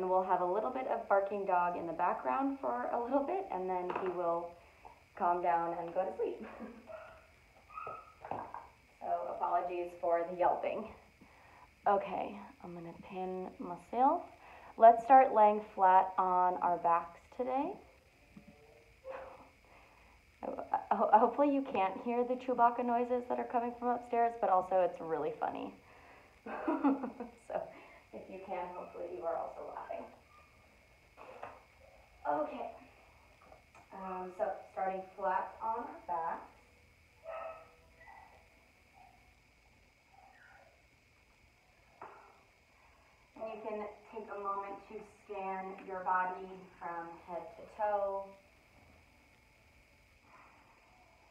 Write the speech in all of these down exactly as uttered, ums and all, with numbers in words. and we'll have a little bit of barking dog in the background for a little bit, and then he will calm down and go to sleep. So apologies for the yelping. Okay, I'm gonna pin myself. Let's start laying flat on our backs today. Hopefully you can't hear the Chewbacca noises that are coming from upstairs, but also it's really funny. So if you can, hopefully you are also laughing. Okay. Um, so starting flat on our back. And you can take a moment to scan your body from head to toe.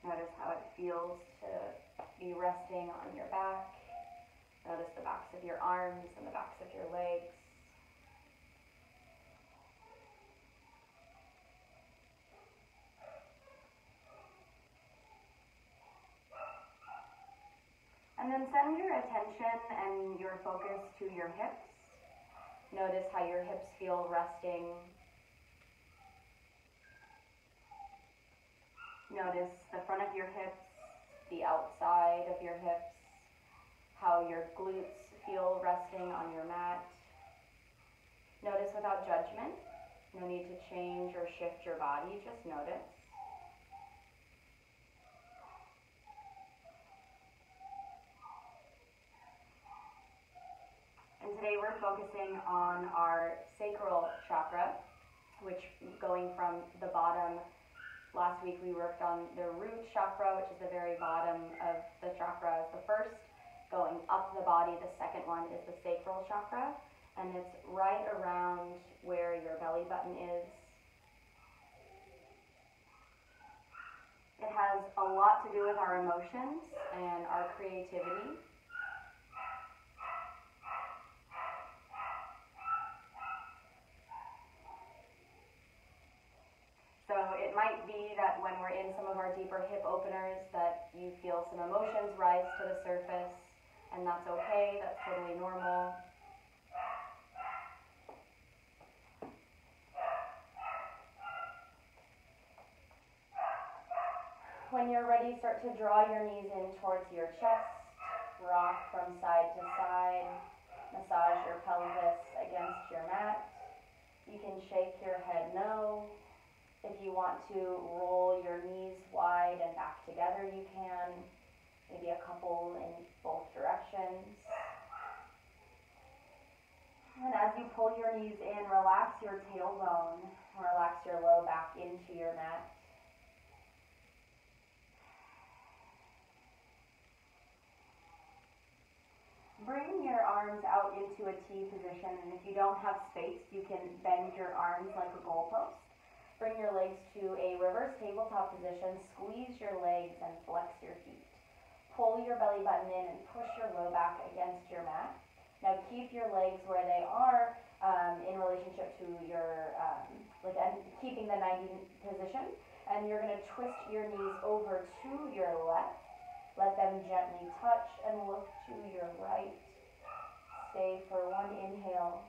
Notice how it feels to be resting on your back. Notice the backs of your arms and the backs of your legs. And then send your attention and your focus to your hips. Notice how your hips feel resting. Notice the front of your hips, the outside of your hips, how your glutes feel resting on your mat. Notice without judgment. No need to change or shift your body, just notice. And today we're focusing on our sacral chakra, which going from the bottom. Last week we worked on the root chakra, which is the very bottom of the chakra, the first, going up the body. The second one is the sacral chakra, and it's right around where your belly button is. It has a lot to do with our emotions and our creativity. It might be that when we're in some of our deeper hip openers that you feel some emotions rise to the surface, and that's okay, that's totally normal. When you're ready, start to draw your knees in towards your chest, rock from side to side, massage your pelvis against your mat. You can shake your head no. If you want to roll your knees wide and back together, you can. Maybe a couple in both directions. And as you pull your knees in, relax your tailbone. Relax your low back into your mat. Bring your arms out into a T position, and if you don't have space, you can bend your arms like a goalpost. Bring your legs to a reverse tabletop position, squeeze your legs and flex your feet. Pull your belly button in and push your low back against your mat. Now keep your legs where they are um, in relationship to your, um, like keeping the ninety position. And you're gonna twist your knees over to your left. Let them gently touch and look to your right. Stay for one inhale.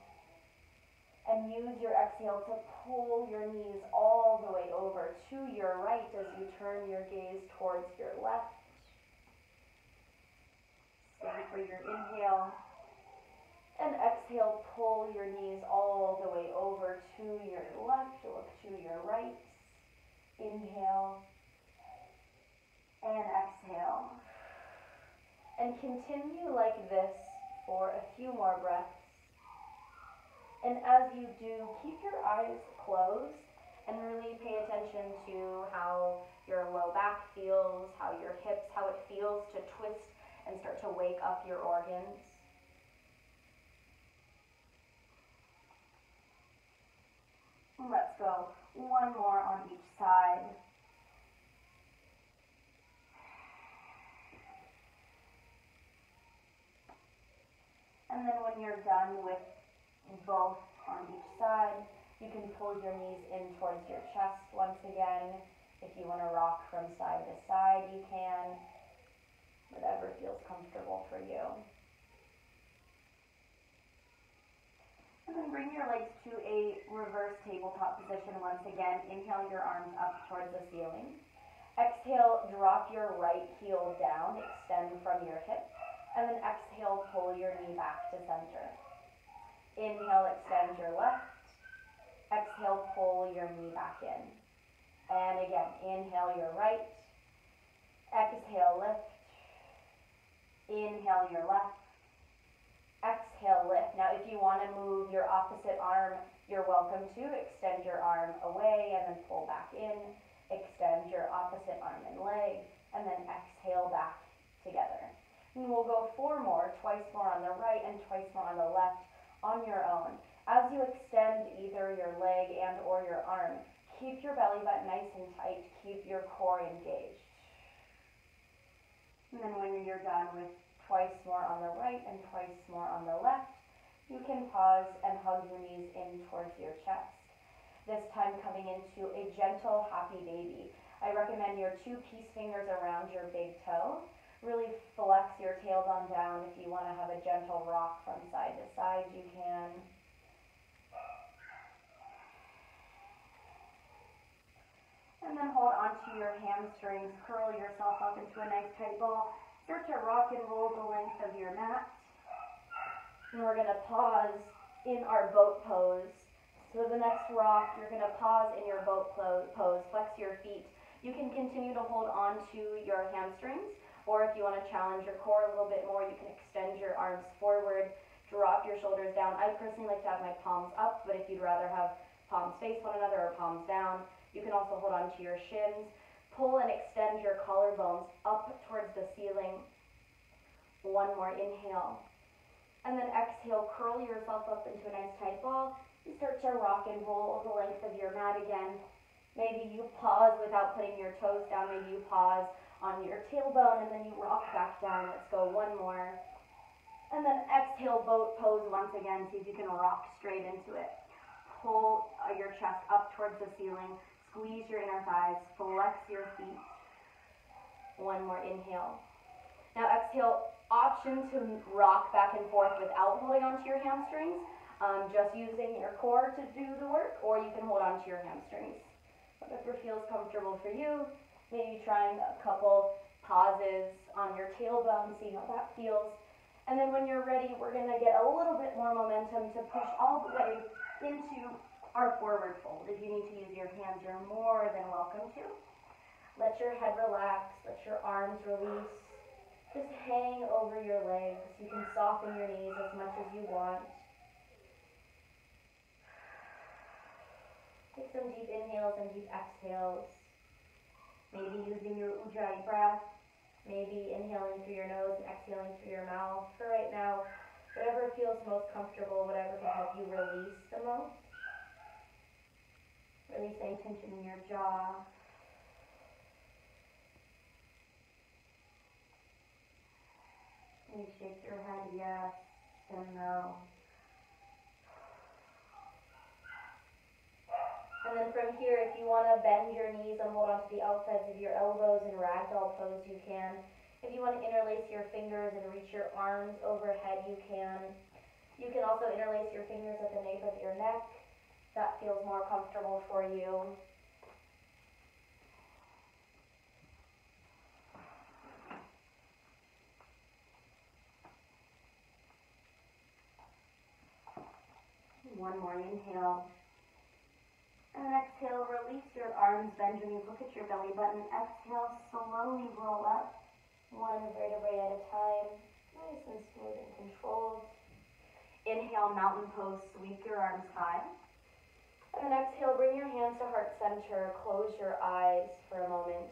And use your exhale to pull your knees all the way over to your right as you turn your gaze towards your left. Stay for your inhale. And exhale, pull your knees all the way over to your left, look to your right. Inhale. And exhale. And continue like this for a few more breaths. And as you do, keep your eyes closed and really pay attention to how your low back feels, how your hips, how it feels to twist and start to wake up your organs. Let's go one more on each side. And then when you're done with both on each side, you can pull your knees in towards your chest once again. If you want to rock from side to side, you can. Whatever feels comfortable for you. And then bring your legs to reverse tabletop position once again. Inhale your arms up towards the ceiling. Exhale, drop your right heel down, extend from your hip, and then exhale, pull your knee back to center. Inhale, extend your left. Exhale, pull your knee back in. And again, inhale your right. Exhale, lift. Inhale your left. Exhale, lift. Now, if you want to move your opposite arm, you're welcome to. Extend your arm away and then pull back in. Extend your opposite arm and leg, and then exhale back together. And we'll go four more, twice more on the right and twice more on the left on your own. As you extend either your leg and or your arm, keep your belly button nice and tight. Keep your core engaged. And then when you're done with twice more on the right and twice more on the left, you can pause and hug your knees in towards your chest. This time coming into a gentle, happy baby. I recommend your two peace fingers around your big toe. Really flex your tailbone down. If you want to have a gentle rock from side to side, you can. And then hold onto your hamstrings, curl yourself up into a nice tight ball. Start to rock and roll the length of your mat. And we're going to pause in our boat pose. So the next rock, you're going to pause in your boat pose, flex your feet. You can continue to hold on to your hamstrings, or if you want to challenge your core a little bit more, you can extend your arms forward, drop your shoulders down. I personally like to have my palms up, but if you'd rather have palms face one another or palms down, you can also hold on to your shins. Pull and extend your collarbones up towards the ceiling. One more inhale. And then exhale, curl yourself up into a nice tight ball. And start to rock and roll the length of your mat again. Maybe you pause without putting your toes down. Maybe you pause on your tailbone and then you rock back down. Let's go one more. And then exhale, boat pose once again. See if you can rock straight into it. Pull your chest up towards the ceiling. Squeeze your inner thighs, flex your feet. One more inhale. Now exhale, option to rock back and forth without holding onto your hamstrings, um, just using your core to do the work, or you can hold onto your hamstrings. Whatever feels comfortable for you, maybe trying a couple pauses on your tailbone, see how that feels. And then when you're ready, we're gonna get a little bit more momentum to push all the way into our forward fold. If you need to use your hands, you're more than welcome to. Let your head relax, let your arms release. Just hang over your legs. You can soften your knees as much as you want. Take some deep inhales and deep exhales. Maybe using your Ujjayi breath. Maybe inhaling through your nose and exhaling through your mouth. For right now, whatever feels most comfortable, whatever can help you release the most. Releasing tension in your jaw. You shake your head yes and no. And then from here, if you want to bend your knees and hold onto the outsides of your elbows in ragdoll pose, you can. If you want to interlace your fingers and reach your arms overhead, you can. You can also interlace your fingers at the nape of your neck. That feels more comfortable for you. One more inhale. And exhale, release your arms, bend your knees, look at your belly button. Exhale, slowly roll up, one vertebrae at a time. Nice and smooth and controlled. Inhale, mountain pose, sweep your arms high. And then exhale, bring your hands to heart center, close your eyes for a moment.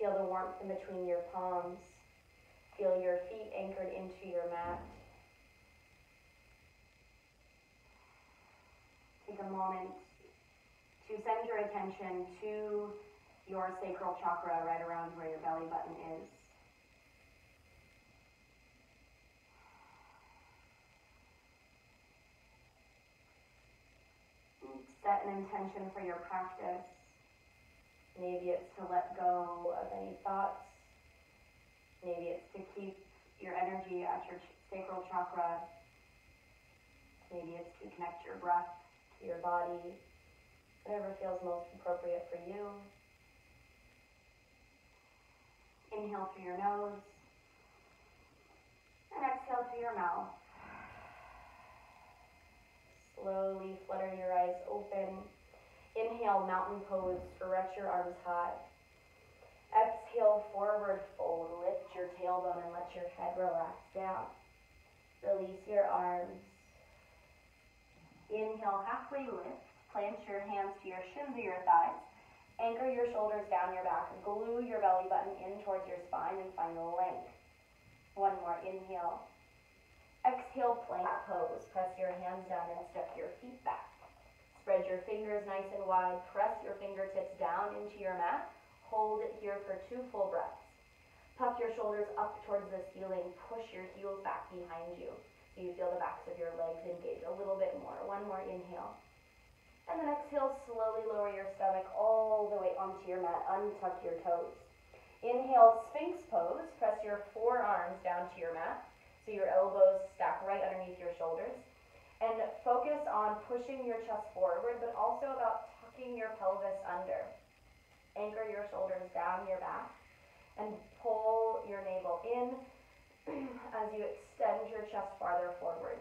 Feel the warmth in between your palms. Feel your feet anchored into your mat. Take a moment to send your attention to your sacral chakra right around where your belly button is. Set an intention for your practice. Maybe it's to let go of any thoughts. Maybe it's to keep your energy at your sacral chakra. Maybe it's to connect your breath your body, whatever feels most appropriate for you. Inhale through your nose, and exhale through your mouth. Slowly flutter your eyes open. Inhale, mountain pose, stretch your arms high. Exhale, forward fold, lift your tailbone and let your head relax down. Release your arms. Inhale, halfway lift, plant your hands to your shins or your thighs. Anchor your shoulders down your back, glue your belly button in towards your spine and find length. One more, inhale. Exhale, plank pose. Press your hands down and step your feet back. Spread your fingers nice and wide. Press your fingertips down into your mat. Hold it here for two full breaths. Puff your shoulders up towards the ceiling. Push your heels back behind you so you feel the backs of your legs engage a little bit more. One more inhale. And then exhale, slowly lower your stomach all the way onto your mat. Untuck your toes. Inhale, Sphinx pose. Press your forearms down to your mat. So your elbows stack right underneath your shoulders, and focus on pushing your chest forward, but also about tucking your pelvis under. Anchor your shoulders down your back and pull your navel in as you extend your chest farther forward.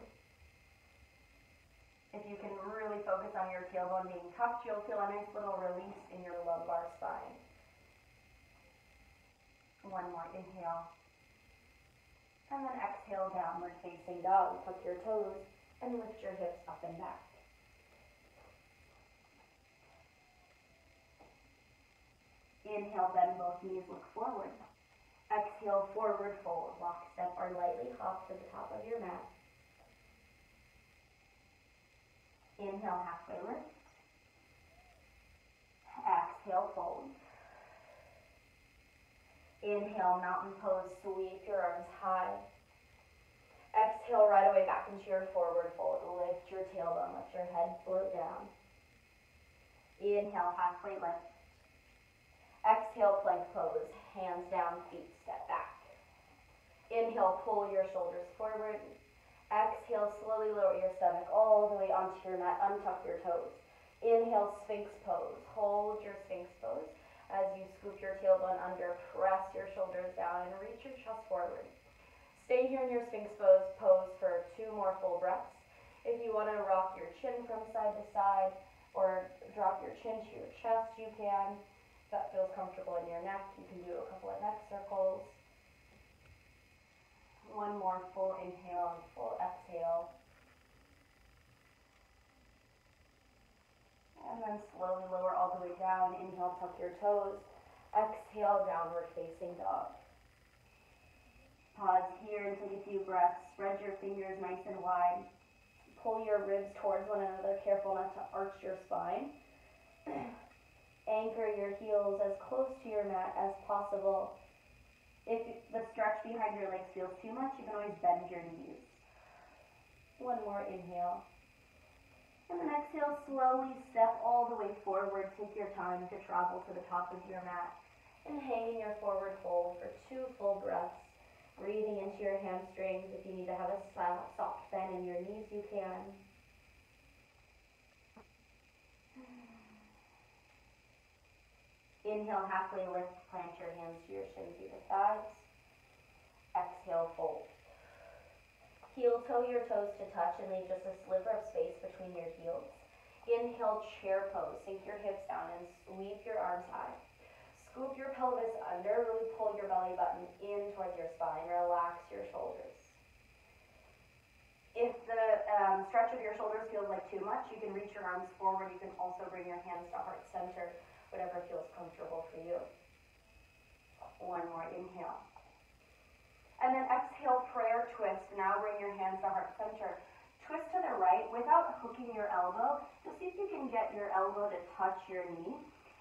If you can really focus on your tailbone being tucked, you'll feel a nice little release in your lumbar spine. One more inhale. And then exhale, downward facing dog. Tuck your toes and lift your hips up and back. Inhale, bend both knees, look forward. Exhale, forward fold. Walk, step, or lightly hop to the top of your mat. Inhale, halfway lift. Exhale, fold. Inhale, mountain pose, sweep your arms high. Exhale, right away back into your forward fold. Lift your tailbone, let your head float down. Inhale, halfway lift. Exhale, plank pose, hands down, feet step back. Inhale, pull your shoulders forward. Exhale, slowly lower your stomach all the way onto your mat, untuck your toes. Inhale, Sphinx pose, hold your Sphinx pose. As you scoop your tailbone under, press your shoulders down and reach your chest forward. Stay here in your Sphinx pose, pose for two more full breaths. If you want to rock your chin from side to side or drop your chin to your chest, you can. If that feels comfortable in your neck, you can do a couple of neck circles. One more full inhale and full exhale. And then slowly lower all the way down. Inhale, tuck your toes. Exhale, downward facing dog. Pause here and take a few breaths. Spread your fingers nice and wide. Pull your ribs towards one another. Careful not to arch your spine. Anchor your heels as close to your mat as possible. If the stretch behind your legs feels too much, you can always bend your knees. One more inhale. And then exhale, slowly step all the way forward. Take your time to travel to the top of your mat and hang in your forward fold for two full breaths. Breathing into your hamstrings. If you need to have a soft bend in your knees, you can. Inhale, halfway lift, plant your hands to your shins to the thighs. Exhale, fold. Heel toe your toes to touch and leave just a sliver of space between your heels. Inhale, chair pose. Sink your hips down and sweep your arms high. Scoop your pelvis under, really pull your belly button in towards your spine. Relax your shoulders. If the um, stretch of your shoulders feels like too much, you can reach your arms forward. You can also bring your hands to heart center, whatever feels comfortable for you. One more inhale. And then exhale, prayer twist. Now bring your hands to heart center. Twist to the right without hooking your elbow. Just see if you can get your elbow to touch your knee.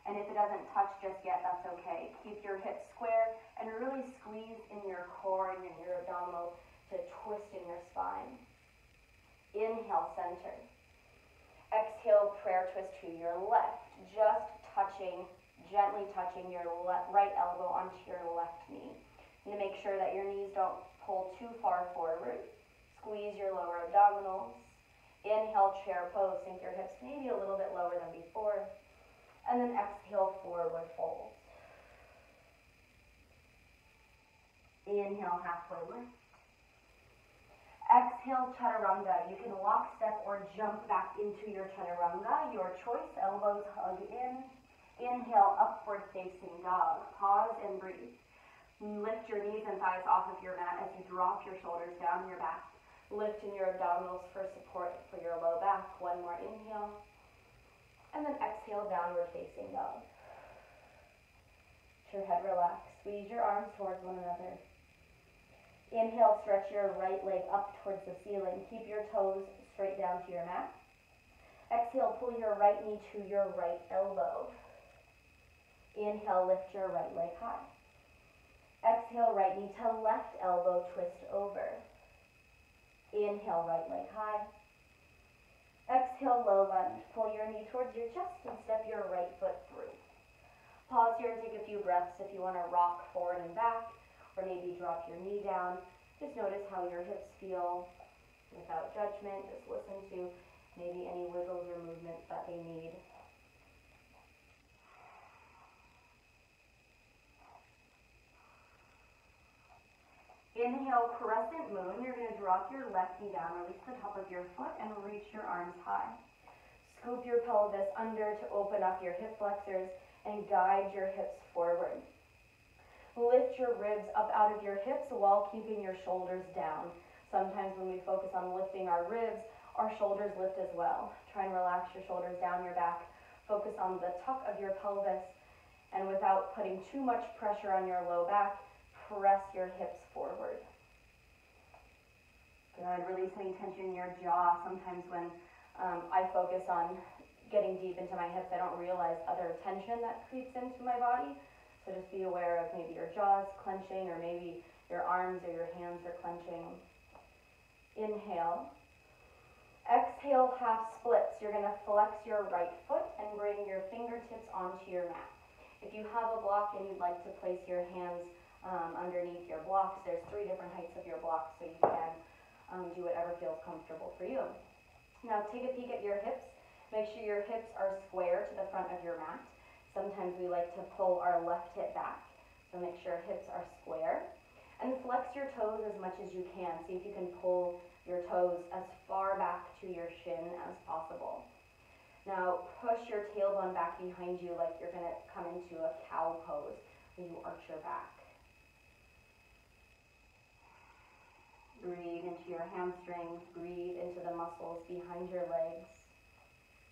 And if it doesn't touch just yet, that's okay. Keep your hips square and really squeeze in your core and in your abdominal to twist in your spine. Inhale, center. Exhale, prayer twist to your left. Just touching, gently touching your left, right elbow onto your left knee. And to make sure that your knees don't pull too far forward. Squeeze your lower abdominals. Inhale, chair pose, sink your hips maybe a little bit lower than before. And then exhale, forward fold. Inhale, halfway lift. Exhale, chaturanga. You can walk, step, or jump back into your chaturanga. Your choice, elbows hug in. Inhale, upward facing dog. Pause and breathe. Lift your knees and thighs off of your mat as you drop your shoulders down your back. Lift in your abdominals for support for your low back. One more inhale. And then exhale, downward facing dog. Let your head relax. Squeeze your arms towards one another. Inhale, stretch your right leg up towards the ceiling. Keep your toes straight down to your mat. Exhale, pull your right knee to your right elbow. Inhale, lift your right leg high. Exhale, right knee to left elbow, twist over. Inhale, right leg high. Exhale, low lunge. Pull your knee towards your chest and step your right foot through. Pause here and take a few breaths if you want to rock forward and back. Or maybe drop your knee down. Just notice how your hips feel without judgment. Just listen to maybe any wiggles or movements that they need. Inhale, crescent moon. You're going to drop your left knee down, release the top of your foot, and reach your arms high. Scoop your pelvis under to open up your hip flexors and guide your hips forward. Lift your ribs up out of your hips while keeping your shoulders down. Sometimes when we focus on lifting our ribs, our shoulders lift as well. Try and relax your shoulders down your back. Focus on the tuck of your pelvis, and without putting too much pressure on your low back, press your hips forward. Good, release any tension in your jaw. Sometimes when um, I focus on getting deep into my hips, I don't realize other tension that creeps into my body. So just be aware of maybe your jaws clenching, or maybe your arms or your hands are clenching. Inhale. Exhale, half splits. You're going to flex your right foot and bring your fingertips onto your mat. If you have a block and you'd like to place your hands um, underneath your blocks, there's three different heights of your blocks, so you can um, do whatever feels comfortable for you. Now take a peek at your hips. Make sure your hips are square to the front of your mat. Sometimes we like to pull our left hip back, so make sure hips are square. And flex your toes as much as you can. See if you can pull your toes as far back to your shin as possible. Now push your tailbone back behind you like you're going to come into a cow pose when you arch your back. Breathe into your hamstrings. Breathe into the muscles behind your legs.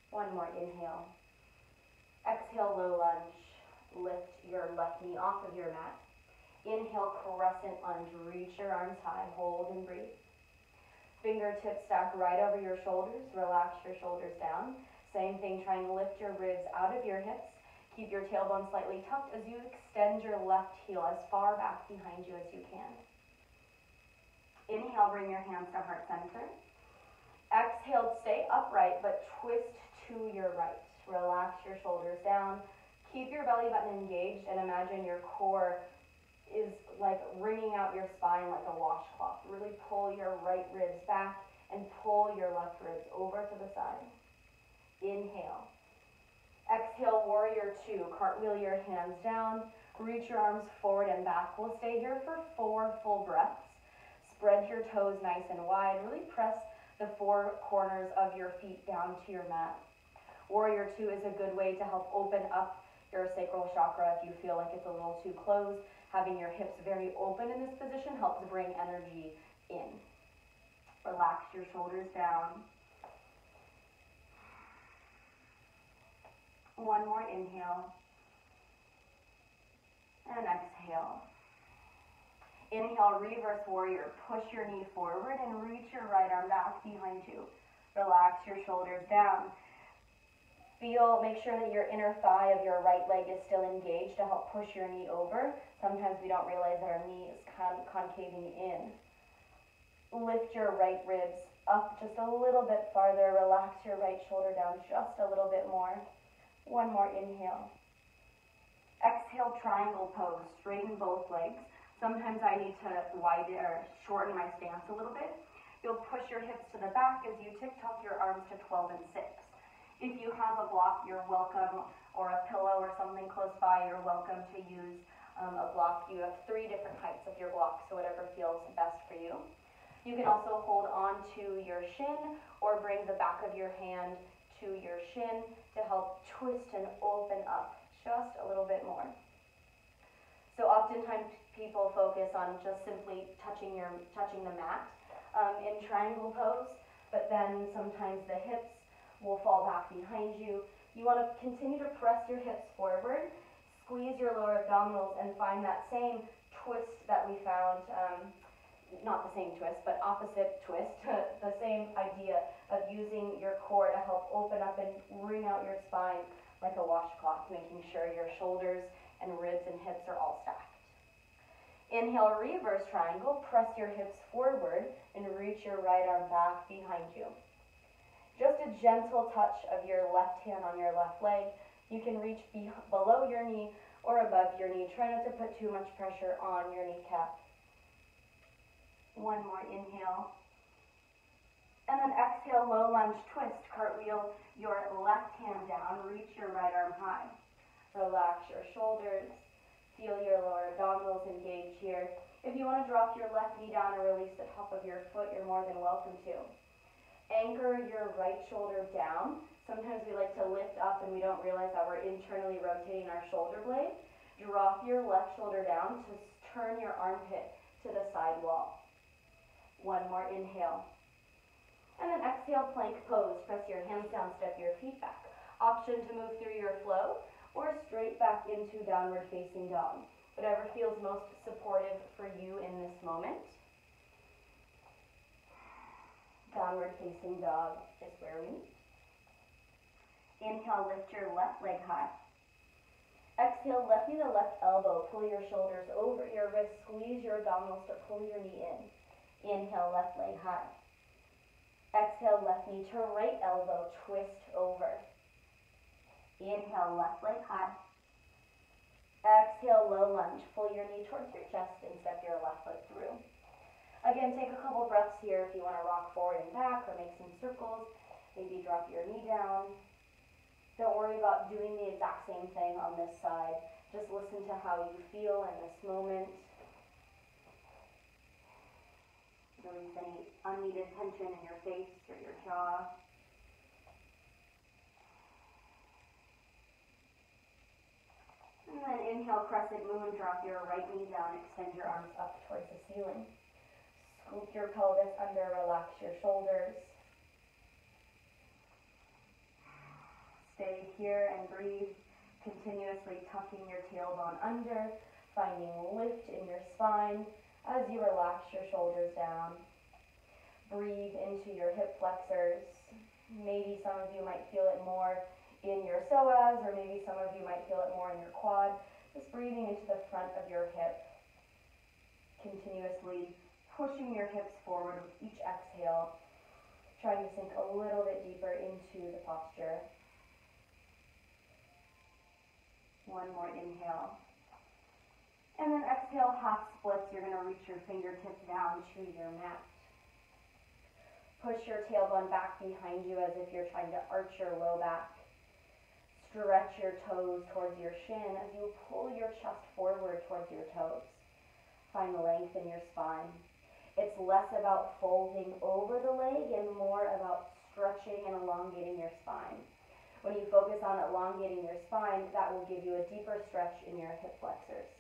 One more inhale. Exhale, low lunge. Lift your left knee off of your mat. Inhale, crescent lunge. Reach your arms high. Hold and breathe. Fingertips stack right over your shoulders. Relax your shoulders down. Same thing, try and lift your ribs out of your hips. Keep your tailbone slightly tucked as you extend your left heel as far back behind you as you can. Inhale, bring your hands to heart center. Exhale, stay upright, but twist to your right. Relax your shoulders down. Keep your belly button engaged and imagine your core is like wringing out your spine like a washcloth. Really pull your right ribs back and pull your left ribs over to the side. Inhale. Exhale, warrior two. Cartwheel your hands down. Reach your arms forward and back. We'll stay here for four full breaths. Spread your toes nice and wide. Really press the four corners of your feet down to your mat. Warrior two is a good way to help open up your sacral chakra if you feel like it's a little too closed. Having your hips very open in this position helps bring energy in. Relax your shoulders down. One more inhale. And exhale. Inhale, reverse warrior. Push your knee forward and reach your right arm back behind you. Relax your shoulders down. Feel, make sure that your inner thigh of your right leg is still engaged to help push your knee over. Sometimes we don't realize that our knee is con concaving in. Lift your right ribs up just a little bit farther. Relax your right shoulder down just a little bit more. One more inhale. Exhale, triangle pose. Straighten both legs. Sometimes I need to widen or shorten my stance a little bit You'll push your hips to the back as you tick-tock your arms to twelve and six. If you have a block, you're welcome, or a pillow or something close by, you're welcome to use um, a block. You have three different types of your block, so whatever feels best for you. You can also hold on to your shin or bring the back of your hand to your shin to help twist and open up just a little bit more. So oftentimes people focus on just simply touching your touching the mat um, in triangle pose, but then sometimes the hips will fall back behind you. You want to continue to press your hips forward, squeeze your lower abdominals, and find that same twist that we found, um, not the same twist, but opposite twist, the same idea of using your core to help open up and wring out your spine like a washcloth, making sure your shoulders and ribs and hips are all stacked. Inhale, reverse triangle, press your hips forward and reach your right arm back behind you. Just a gentle touch of your left hand on your left leg. You can reach be below your knee or above your knee. Try not to put too much pressure on your kneecap. One more inhale. And then exhale, low lunge twist. Cartwheel your left hand down. Reach your right arm high. Relax your shoulders. Feel your lower abdominals engage here. If you want to drop your left knee down or release the top of your foot, you're more than welcome to. Anchor your right shoulder down. Sometimes we like to lift up and we don't realize that we're internally rotating our shoulder blade. Drop your left shoulder down to turn your armpit to the side wall. One more inhale. And then exhale, plank pose. Press your hands down, step your feet back. Option to move through your flow or straight back into downward facing dog. Whatever feels most supportive for you in this moment. Downward facing dog is where we meet. Inhale, lift your left leg high. Exhale, left knee to left elbow. Pull your shoulders over your wrists. Squeeze your abdominals to pull your knee in. Inhale, left leg high. Exhale, left knee to right elbow, twist over. Inhale, left leg high. Exhale, low lunge. Pull your knee towards your chest and step your left foot through. Again, take a couple breaths here if you want to rock forward and back or make some circles. Maybe drop your knee down. Don't worry about doing the exact same thing on this side. Just listen to how you feel in this moment. Release any unneeded tension in your face or your jaw. And then inhale, crescent moon, drop your right knee down, extend your arms up towards the ceiling. Scoop your pelvis under, relax your shoulders. Stay here and breathe, continuously tucking your tailbone under, finding lift in your spine. As you relax your shoulders down, breathe into your hip flexors. Maybe some of you might feel it more in your psoas, or maybe some of you might feel it more in your quad. Just breathing into the front of your hip, continuously pushing your hips forward with each exhale, trying to sink a little bit deeper into the posture. One more inhale. And then exhale, half splits. You're going to reach your fingertips down to your mat. Push your tailbone back behind you as if you're trying to arch your low back. Stretch your toes towards your shin as you pull your chest forward towards your toes. Find length in your spine. It's less about folding over the leg and more about stretching and elongating your spine. When you focus on elongating your spine, that will give you a deeper stretch in your hip flexors.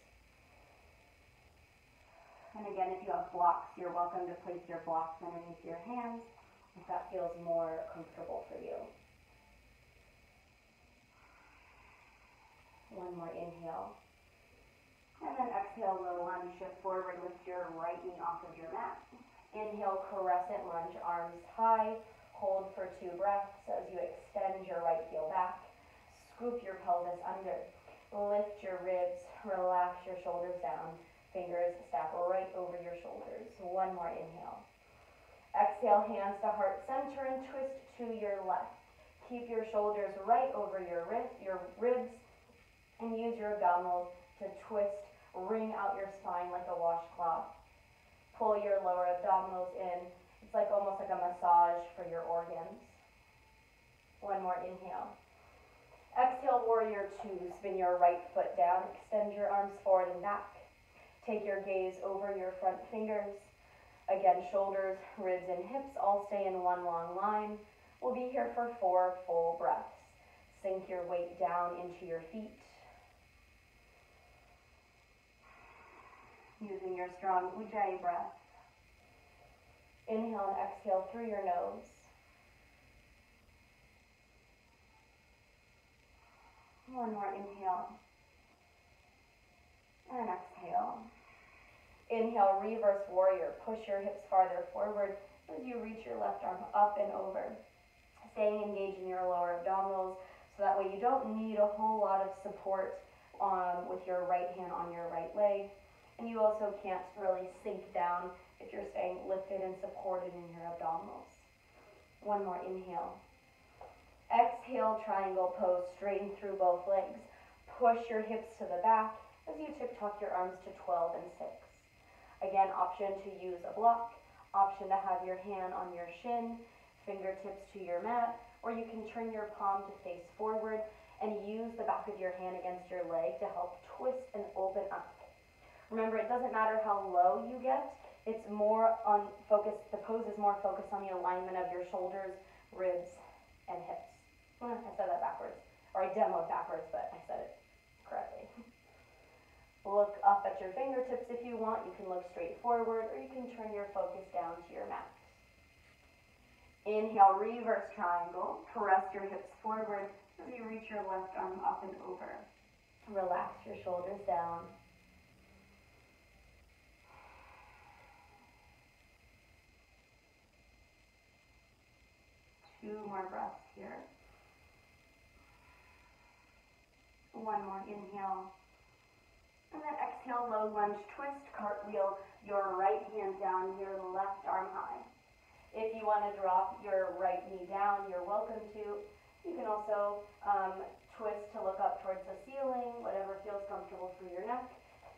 And again, if you have blocks, you're welcome to place your blocks underneath your hands if that feels more comfortable for you. One more inhale. And then exhale, low lunge, shift forward, lift your right knee off of your mat. Inhale, crescent lunge, arms high. Hold for two breaths as you extend your right heel back. Scoop your pelvis under. Lift your ribs, relax your shoulders down. Fingers stack right over your shoulders. One more inhale. Exhale, hands to heart center and twist to your left. Keep your shoulders right over your wrist, your ribs, and use your abdominals to twist, wring out your spine like a washcloth. Pull your lower abdominals in. It's like almost like a massage for your organs. One more inhale. Exhale, warrior two. Spin your right foot down. Extend your arms forward and back. Take your gaze over your front fingers. Again, shoulders, ribs, and hips all stay in one long line. We'll be here for four full breaths. Sink your weight down into your feet. Using your strong Ujjayi breath. Inhale and exhale through your nose. One more inhale. And exhale. Inhale, reverse warrior. Push your hips farther forward as you reach your left arm up and over. Staying engaged in your lower abdominals so that way you don't need a whole lot of support um, with your right hand on your right leg. And you also can't really sink down if you're staying lifted and supported in your abdominals. One more inhale. Exhale, triangle pose, straighten through both legs. Push your hips to the back as you tip-tuck your arms to twelve and six. Again, option to use a block, option to have your hand on your shin, fingertips to your mat, or you can turn your palm to face forward and use the back of your hand against your leg to help twist and open up. Remember, it doesn't matter how low you get, it's more on focus, the pose is more focused on the alignment of your shoulders, ribs, and hips. I said that backwards, or I demoed backwards, but I said it correctly. Look up at your fingertips if you want. You can look straight forward, or you can turn your focus down to your mat. Inhale, reverse triangle. Press your hips forward as you reach your left arm up and over. Relax your shoulders down. Two more breaths here. One more inhale. And then exhale, low lunge, twist, cartwheel, your right hand down, your left arm high. If you want to drop your right knee down, you're welcome to. You can also um, twist to look up towards the ceiling, whatever feels comfortable for your neck.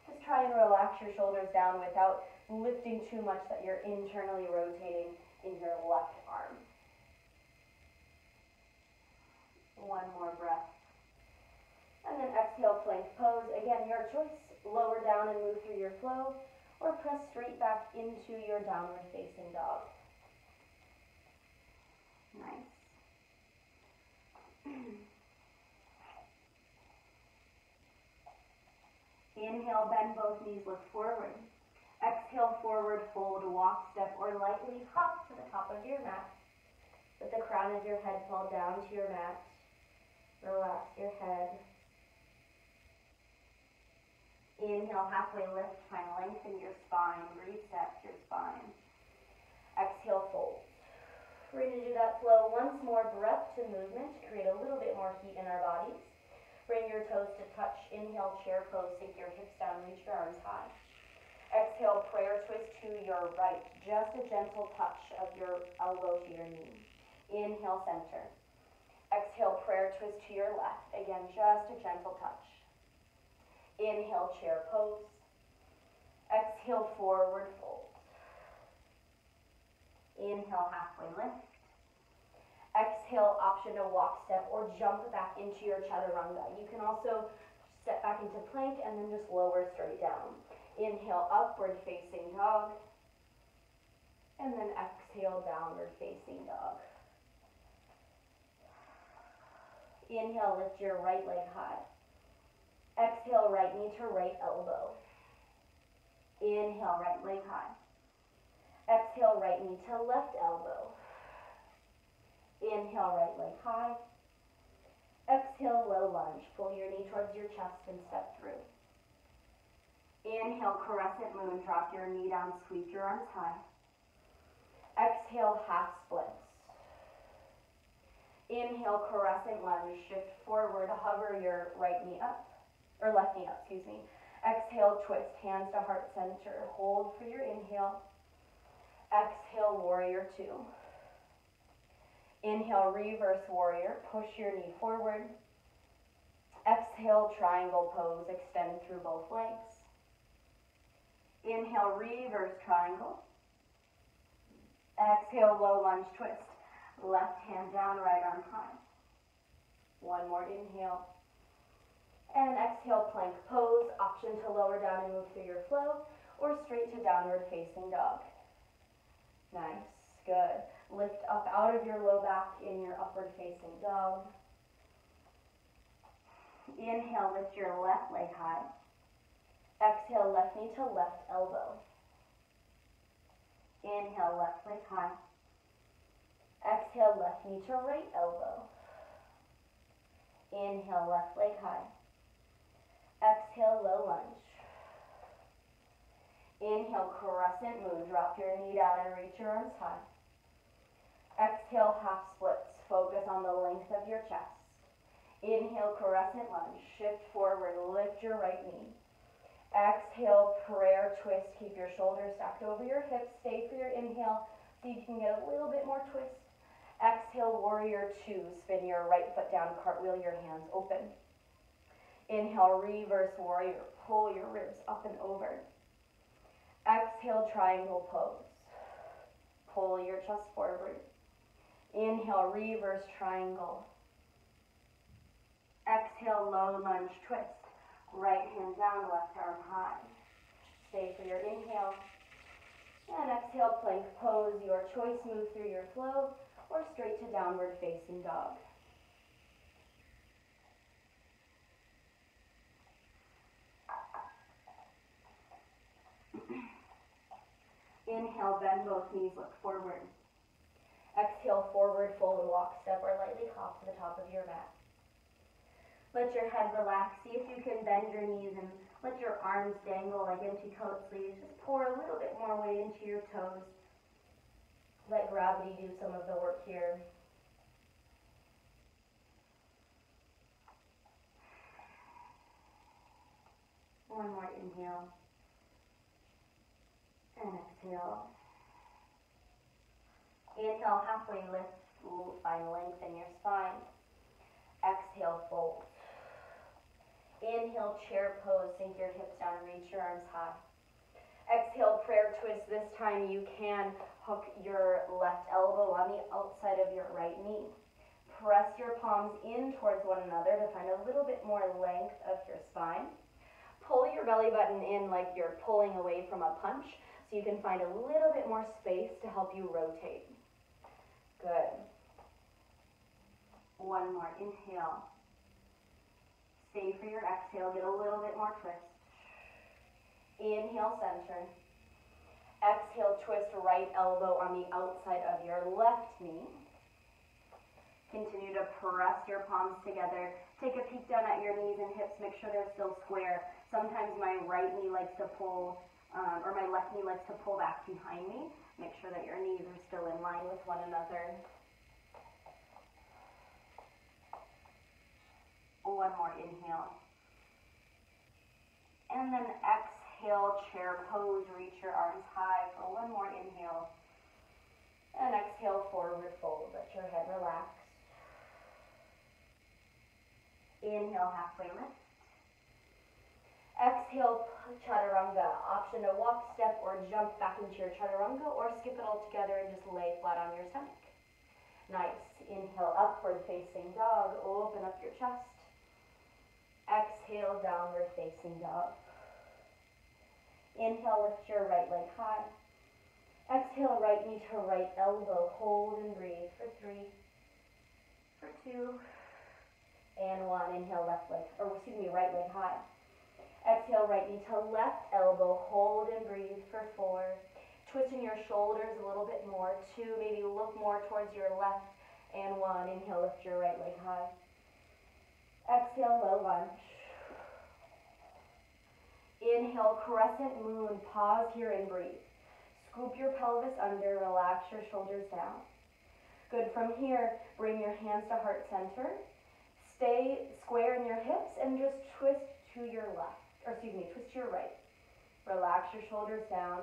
Just try and relax your shoulders down without lifting too much that you're internally rotating in your left arm. One more breath. And then exhale, plank pose. Again, your choice. Lower down and move through your flow, or press straight back into your downward facing dog. Nice. Inhale, bend both knees, look forward. Exhale, forward fold, walk, step, or lightly hop to the top of your mat. Let the crown of your head fall down to your mat. Relax your head. Inhale, halfway lift, try and lengthen your spine, reset your spine. Exhale, fold. We're going to do that flow once more, breath to movement, to create a little bit more heat in our bodies. Bring your toes to touch, inhale, chair pose, sink your hips down, reach your arms high. Exhale, prayer twist to your right, just a gentle touch of your elbow to your knee. Inhale, center. Exhale, prayer twist to your left, again, just a gentle touch. Inhale, chair pose. Exhale, forward fold. Inhale, halfway lift. Exhale, option to walk step or jump back into your chaturanga. You can also step back into plank and then just lower straight down. Inhale, upward facing dog. And then exhale, downward facing dog. Inhale, lift your right leg high. Exhale, right knee to right elbow. Inhale, right leg high. Exhale, right knee to left elbow. Inhale, right leg high. Exhale, low lunge. Pull your knee towards your chest and step through. Inhale, crescent moon. Drop your knee down, sweep your arms high. Exhale, half splits. Inhale, crescent lunge. Shift forward, hover your right knee up. Or left knee up, excuse me. Exhale, twist, hands to heart center. Hold for your inhale. Exhale, warrior two. Inhale, reverse warrior. Push your knee forward. Exhale, triangle pose. Extend through both legs. Inhale, reverse triangle. Exhale, low lunge twist. Left hand down, right arm high. One more inhale. And exhale, plank pose. Option to lower down and move through your flow, or straight to downward facing dog. Nice, good. Lift up out of your low back in your upward facing dog. Inhale, lift your left leg high. Exhale, left knee to left elbow. Inhale, left leg high. Exhale, left knee to right elbow. Inhale, left leg high. Exhale, low lunge. Inhale, crescent moon. Drop your knee down and reach your arms high. Exhale, half splits. Focus on the length of your chest. Inhale, crescent lunge. Shift forward. Lift your right knee. Exhale, prayer twist. Keep your shoulders stacked over your hips. Stay for your inhale so you can get a little bit more twist. Exhale, warrior two. Spin your right foot down. Cartwheel your hands open. Inhale, reverse warrior. Pull your ribs up and over. Exhale, triangle pose. Pull your chest forward. Inhale, reverse triangle. Exhale, low lunge twist. Right hand down, left arm high. Stay for your inhale. And exhale, plank pose. Your choice, move through your flow or straight to downward facing dog. Inhale, bend both knees, look forward. Exhale, forward fold and walk, step or lightly hop to the top of your mat. Let your head relax. See if you can bend your knees and let your arms dangle like empty coat sleeves. Just pour a little bit more weight into your toes. Let gravity do some of the work here. One more inhale. And exhale. Inhale, halfway lift. Find length in your spine. Exhale, fold. Inhale, chair pose. Sink your hips down and reach your arms high. Exhale, prayer twist. This time you can hook your left elbow on the outside of your right knee. Press your palms in towards one another to find a little bit more length of your spine. Pull your belly button in like you're pulling away from a punch, so you can find a little bit more space to help you rotate. Good. One more inhale. Stay for your exhale. Get a little bit more twist. Inhale, center. Exhale, twist right elbow on the outside of your left knee. Continue to press your palms together. Take a peek down at your knees and hips. Make sure they're still square. Sometimes my right knee likes to pull, um, or my left knee likes to pull back behind me. Make sure that your knees are still in line with one another. One more inhale. And then exhale, chair pose. Reach your arms high for one more inhale. And exhale, forward fold. Let your head relax. Inhale, halfway lift. Exhale, chaturanga. Option to walk, step, or jump back into your chaturanga, or skip it all together and just lay flat on your stomach. Nice. Inhale, upward facing dog. Open up your chest. Exhale, downward facing dog. Inhale, lift your right leg high. Exhale, right knee to right elbow. Hold and breathe for three, for two, and one. Inhale, left leg, or excuse me, right leg high. Exhale, right knee to left elbow. Hold and breathe for four. Twitching your shoulders a little bit more. Two, maybe look more towards your left. And one. Inhale, lift your right leg high. Exhale, low lunge. Inhale, crescent moon. Pause here and breathe. Scoop your pelvis under. Relax your shoulders down. Good. From here, bring your hands to heart center. Stay square in your hips and just twist to your left, or excuse me, twist to your right. Relax your shoulders down.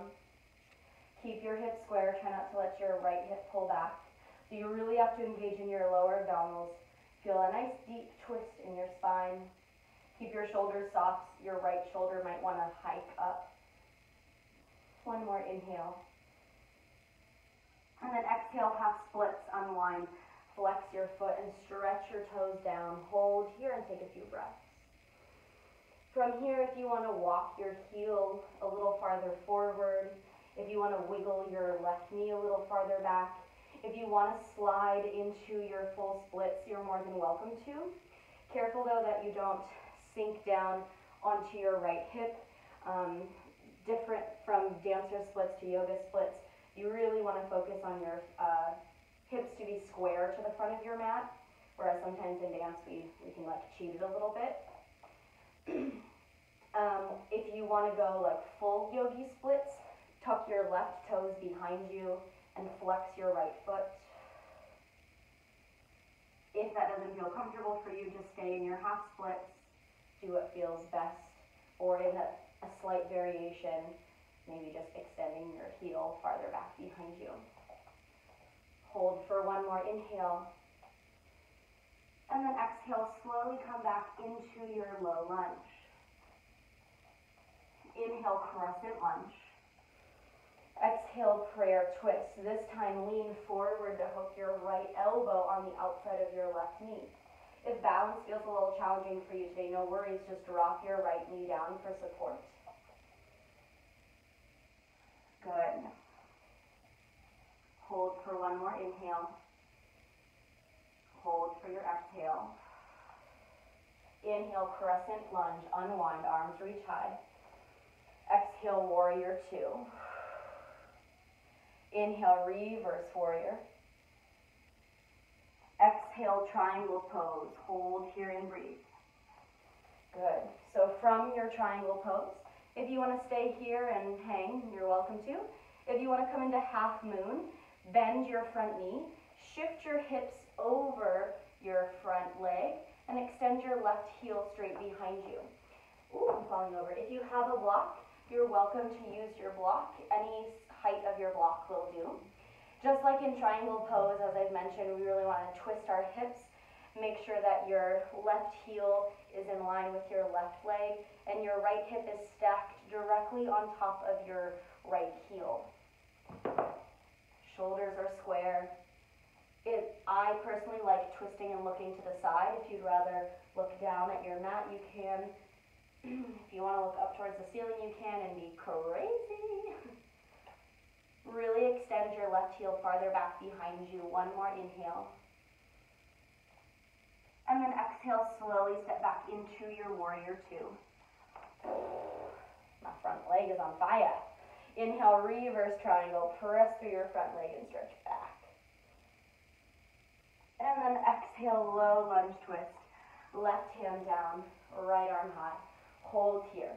Keep your hips square. Try not to let your right hip pull back. So you really have to engage in your lower abdominals. Feel a nice deep twist in your spine. Keep your shoulders soft. Your right shoulder might want to hike up. One more inhale. And then exhale, half splits, unwind. Flex your foot and stretch your toes down. Hold here and take a few breaths. From here, if you want to walk your heel a little farther forward, if you want to wiggle your left knee a little farther back, if you want to slide into your full splits, you're more than welcome to. Careful though that you don't sink down onto your right hip. Um, different from dancer splits to yoga splits, you really want to focus on your uh, hips to be square to the front of your mat, whereas sometimes in dance we, we can like cheat it a little bit. um, if you want to go like full yogi splits, tuck your left toes behind you and flex your right foot. If that doesn't feel comfortable for you, just stay in your half splits, do what feels best, or in a, a slight variation, maybe just extending your heel farther back behind you. Hold for one more inhale, and then exhale, slowly come back into your low lunge. Inhale, crescent lunge. Exhale, prayer twist. This time, lean forward to hook your right elbow on the outside of your left knee. If balance feels a little challenging for you today, no worries, just drop your right knee down for support. Good. Hold for one more inhale. Hold for your exhale. Inhale, crescent lunge, unwind, arms reach high. Exhale, warrior two. Inhale, reverse warrior. Exhale, triangle pose. Hold here and breathe. Good. So from your triangle pose, if you want to stay here and hang, you're welcome to. If you want to come into half moon, bend your front knee, shift your hips over your front leg, and extend your left heel straight behind you. Ooh, I'm falling over. If you have a block, you're welcome to use your block. Any height of your block will do. Just like in triangle pose, as I've mentioned, we really want to twist our hips, make sure that your left heel is in line with your left leg, and your right hip is stacked directly on top of your right heel. Shoulders are square. It, I personally like twisting and looking to the side. If you'd rather look down at your mat, you can. If you want to look up towards the ceiling, you can, and be crazy. Really extend your left heel farther back behind you. One more inhale. And then exhale, slowly step back into your warrior two. My front leg is on fire. Inhale, reverse triangle. Press through your front leg and stretch back. And then exhale, low lunge twist. Left hand down, right arm high. Hold here.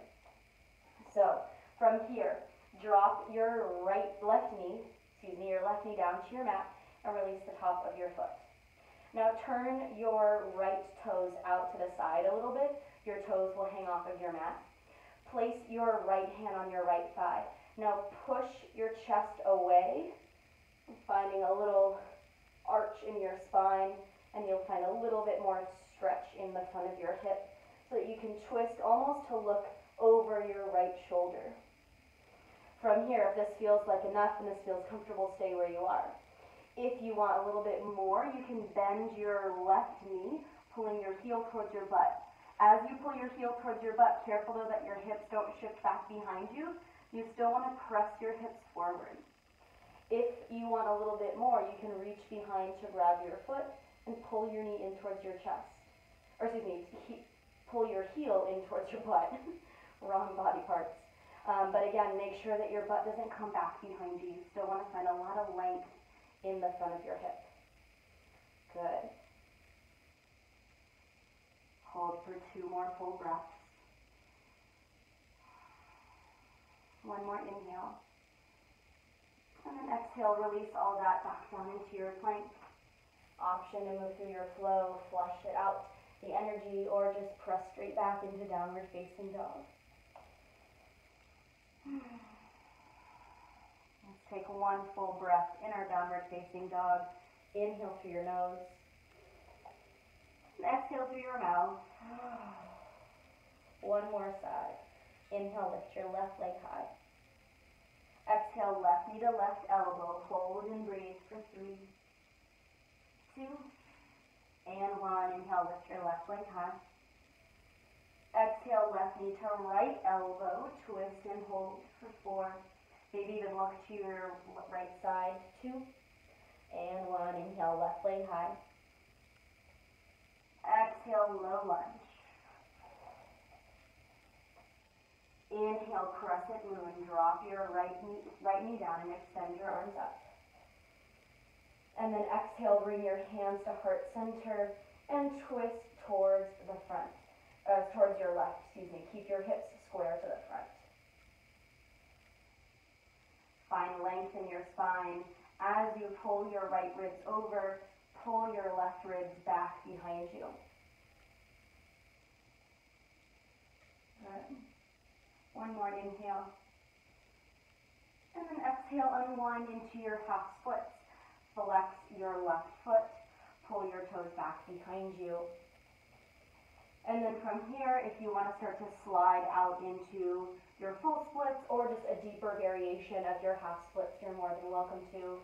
So from here, drop your right left knee, excuse me, your left knee down to your mat and release the top of your foot. Now turn your right toes out to the side a little bit. Your toes will hang off of your mat. Place your right hand on your right thigh. Now push your chest away, finding a little arch in your spine, and you'll find a little bit more stretch in the front of your hip so that you can twist almost to look over your right shoulder. From here, if this feels like enough and this feels comfortable, stay where you are. If you want a little bit more, you can bend your left knee, pulling your heel towards your butt. As you pull your heel towards your butt, careful though that your hips don't shift back behind you. You still want to press your hips forward. If you want a little bit more, you can reach behind to grab your foot and pull your knee in towards your chest. Or excuse me, he- pull your heel in towards your butt. Wrong body parts. Um, but again, make sure that your butt doesn't come back behind you. You still want to find a lot of length in the front of your hip. Good. Hold for two more full breaths. One more inhale. And then exhale, release all that back down into your plank. Option to move through your flow, flush it out, the energy, or just press straight back into downward facing dog. Let's take one full breath in our downward facing dog. Inhale through your nose. And exhale through your mouth. One more side. Inhale, lift your left leg high. Exhale. exhale, left knee to left elbow, hold and breathe for three, two, and one. Inhale, lift your left leg high. Exhale, left knee to right elbow, twist and hold for four. Maybe even look to your right side, two, and one. Inhale, left leg high. Exhale, low lunge. Inhale, crescent moon, drop your right knee, right knee down and extend your arms up. And then exhale, bring your hands to heart center and twist towards the front, uh, towards your left, excuse me. Keep your hips square to the front. Find length in your spine. As you pull your right ribs over, pull your left ribs back behind you. Good. One more inhale. And then exhale, unwind into your half splits. Flex your left foot, pull your toes back behind you. And then from here, if you want to start to slide out into your full splits or just a deeper variation of your half splits, you're more than welcome to.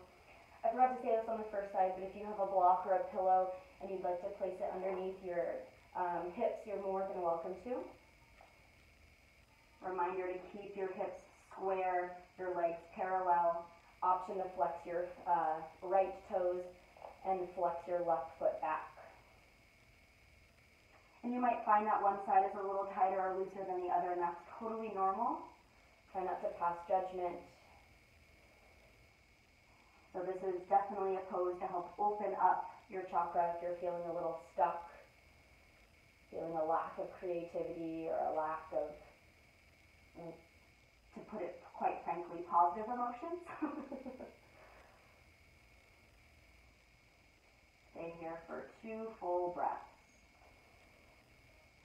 I forgot to say this on the first side, but if you have a block or a pillow and you'd like to place it underneath your um, hips, you're more than welcome to. Reminder to keep your hips square, your legs parallel. Option to flex your uh, right toes and flex your left foot back. And you might find that one side is a little tighter or looser than the other, and that's totally normal. Try not to pass judgment. So this is definitely a pose to help open up your chakra if you're feeling a little stuck, feeling a lack of creativity or a lack of, to put it quite frankly, positive emotions. Stay here for two full breaths.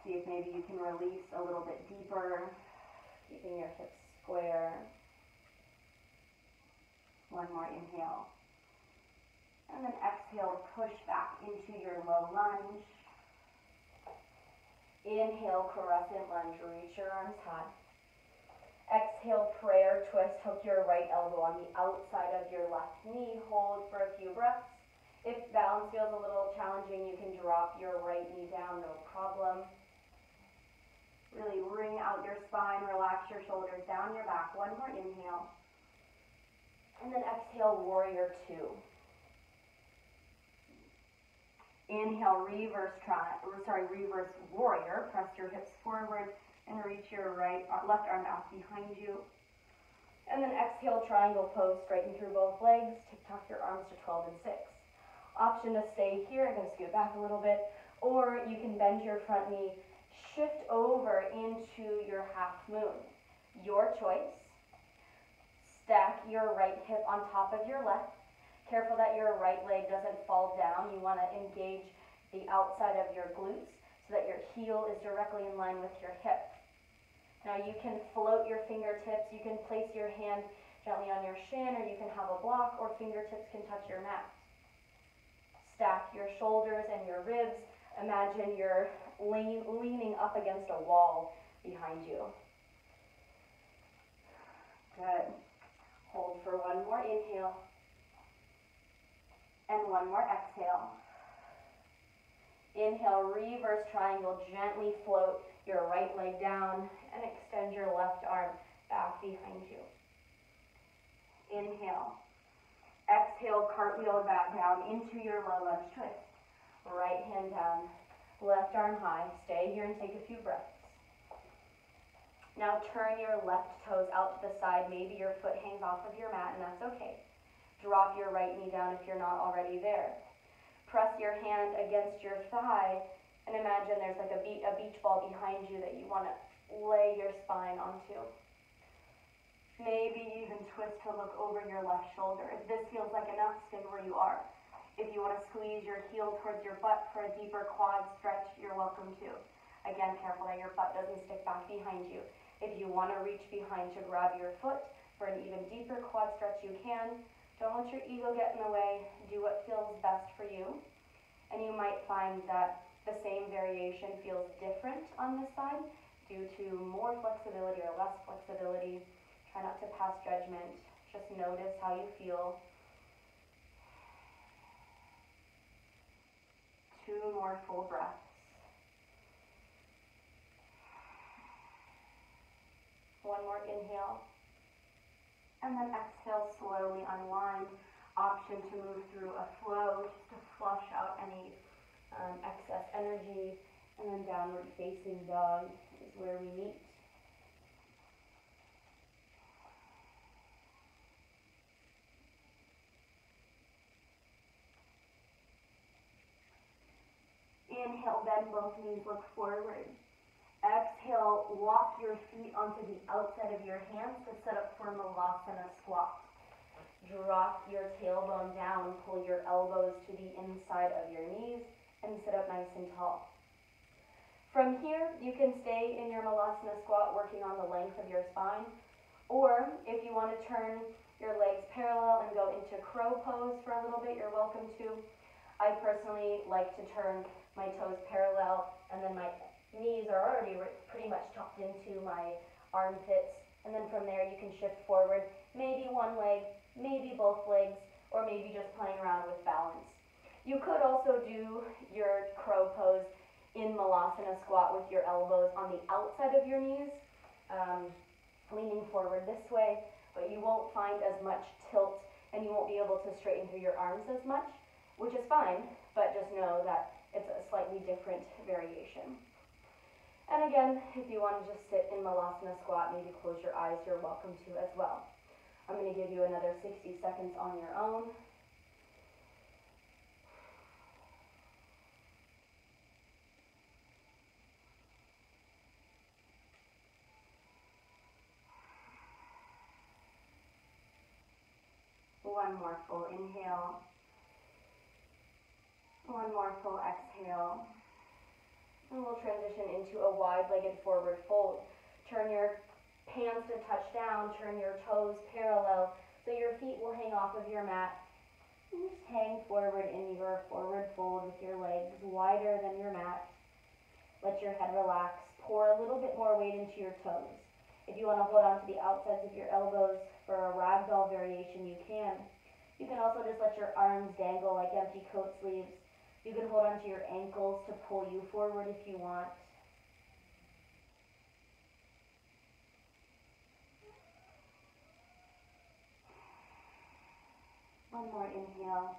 See if maybe you can release a little bit deeper, keeping your hips square. One more inhale. And then exhale, push back into your low lunge. Inhale, crescent lunge, reach your arms high. Exhale, prayer twist, hook your right elbow on the outside of your left knee, hold for a few breaths. If balance feels a little challenging, you can drop your right knee down, no problem. Really wring out your spine, relax your shoulders down your back. One more inhale. And then exhale, warrior two. Inhale, reverse try, sorry, reverse warrior, press your hips forward. And reach your right, left arm out behind you. And then exhale, triangle pose, straighten through both legs, tuck your arms to twelve and six. Option to stay here, I'm gonna scoot back a little bit, or you can bend your front knee, shift over into your half moon. Your choice. Stack your right hip on top of your left. Careful that your right leg doesn't fall down. You wanna engage the outside of your glutes so that your heel is directly in line with your hip. Now you can float your fingertips, you can place your hand gently on your shin, or you can have a block, or fingertips can touch your mat. Stack your shoulders and your ribs. Imagine you're lean, leaning up against a wall behind you. Good. Hold for one more inhale. And one more exhale. Inhale, reverse triangle, gently float your right leg down and extend your left arm back behind you. Inhale. Exhale, cartwheel back down into your low lunge twist. Right hand down, left arm high. Stay here and take a few breaths. Now turn your left toes out to the side. Maybe your foot hangs off of your mat, and that's okay. Drop your right knee down if you're not already there. Press your hand against your thigh and imagine there's like a, be a beach ball behind you that you want to lay your spine onto. Maybe even twist to look over your left shoulder. If this feels like enough, stay where you are. If you want to squeeze your heel towards your butt for a deeper quad stretch, you're welcome to. Again, careful that your butt doesn't stick back behind you. If you want to reach behind to grab your foot for an even deeper quad stretch, you can. Don't let your ego get in the way. Do what feels best for you. And you might find that the same variation feels different on this side due to more flexibility or less flexibility. Try not to pass judgment. Just notice how you feel. Two more full breaths. One more inhale. And then exhale, slowly unwind. Option to move through a flow just to flush out any um, excess energy. And then downward facing dog is where we meet. Inhale, bend both knees, look forward. Exhale, walk your feet onto the outside of your hands to set up for Malasana squat. Drop your tailbone down, pull your elbows to the inside of your knees, and sit up nice and tall. From here, you can stay in your Malasana squat working on the length of your spine, or if you want to turn your legs parallel and go into crow pose for a little bit, you're welcome to. I personally like to turn my toes parallel, and then my knees are already pretty much tucked into my armpits, and then from there you can shift forward, maybe one leg, maybe both legs, or maybe just playing around with balance. You could also do your crow pose in Malasana squat with your elbows on the outside of your knees, um, leaning forward this way, but you won't find as much tilt, and you won't be able to straighten through your arms as much, which is fine, but just know that it's a slightly different variation. And again, if you want to just sit in Malasana squat, maybe close your eyes, you're welcome to as well. I'm going to give you another sixty seconds on your own. One more full inhale. One more full exhale, and we'll transition into a wide-legged forward fold. Turn your hands to touch down, turn your toes parallel, so your feet will hang off of your mat, and just hang forward in your forward fold with your legs wider than your mat. Let your head relax, pour a little bit more weight into your toes. If you want to hold on to the outsides of your elbows for a ragdoll variation, you can. You can also just let your arms dangle like empty coat sleeves. You can hold onto your ankles to pull you forward if you want. One more inhale.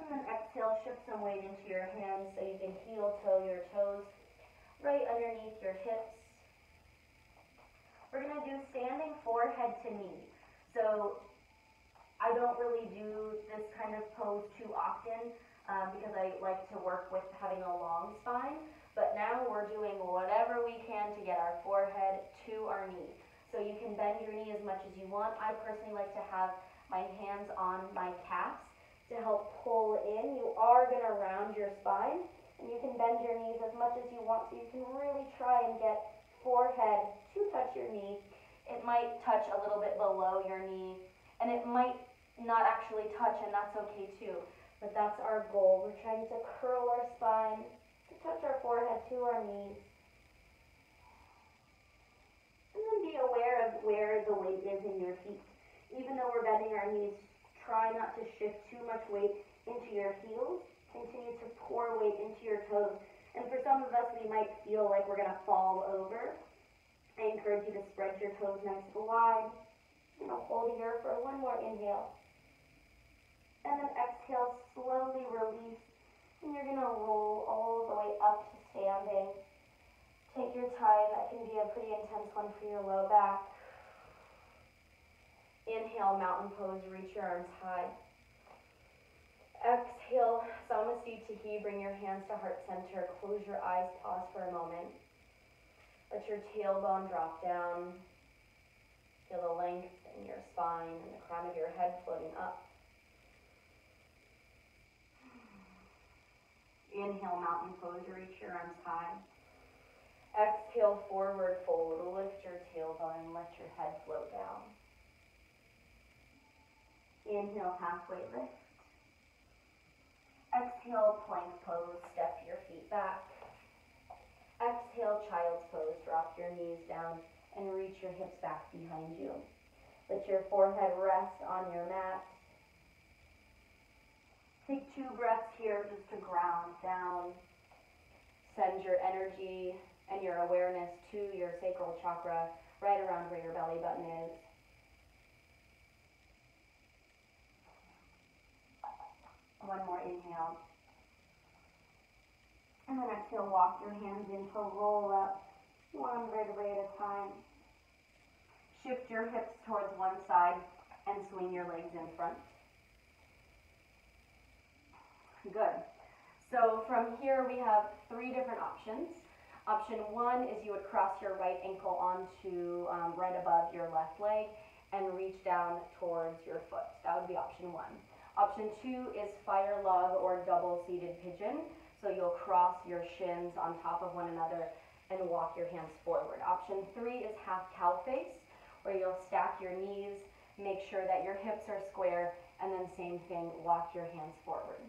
And then exhale, shift some weight into your hands so you can heel toe your toes right underneath your hips. We're going to do standing forehead to knee. So I don't really do this kind of pose too often um, because I like to work with having a long spine, but now we're doing whatever we can to get our forehead to our knee. So you can bend your knee as much as you want. I personally like to have my hands on my calves to help pull in. You are going to round your spine, and you can bend your knees as much as you want, so you can really try and get forehead to touch your knee. It might touch a little bit below your knee, and it might not actually touch, and that's okay too. But that's our goal. We're trying to curl our spine to touch our forehead to our knees. And then be aware of where the weight is in your feet. Even though we're bending our knees, try not to shift too much weight into your heels. Continue to pour weight into your toes. And for some of us, we might feel like we're going to fall over. I encourage you to spread your toes nice and wide. And I'll hold here for one more inhale. And then exhale, slowly release. And you're going to roll all the way up to standing. Take your time. That can be a pretty intense one for your low back. Inhale, mountain pose. Reach your arms high. Exhale, Samasthiti. Bring your hands to heart center. Close your eyes. Pause for a moment. Let your tailbone drop down. Feel the length in your spine and the crown of your head floating up. Inhale, mountain pose, reach your arms high. Exhale, forward fold, lift your tailbone and let your head float down. Inhale, halfway lift. Exhale, plank pose, step your feet back. Exhale, child's pose, drop your knees down and reach your hips back behind you. Let your forehead rest on your mat. Take two breaths here just to ground down. Send your energy and your awareness to your sacral chakra, right around where your belly button is. One more inhale. And then exhale, walk your hands in to roll up one vertebrae at a time. Shift your hips towards one side and swing your legs in front. Good. So from here we have three different options. Option one is you would cross your right ankle onto um, right above your left leg and reach down towards your foot. That would be option one. Option two is fire log or double-seated pigeon. So you'll cross your shins on top of one another and walk your hands forward. Option three is half cow face, where you'll stack your knees, make sure that your hips are square, and then same thing, walk your hands forward.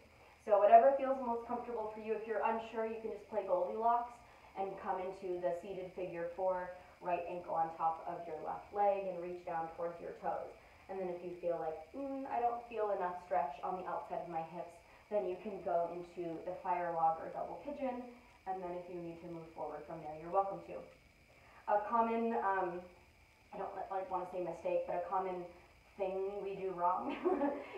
So whatever feels most comfortable for you. If you're unsure, you can just play Goldilocks and come into the seated figure four, right ankle on top of your left leg and reach down towards your toes. And then if you feel like, mm, I don't feel enough stretch on the outside of my hips, then you can go into the fire log or double pigeon. And then if you need to move forward from there, you're welcome to. A common, um, I don't like, want to say mistake, but a common thing we do wrong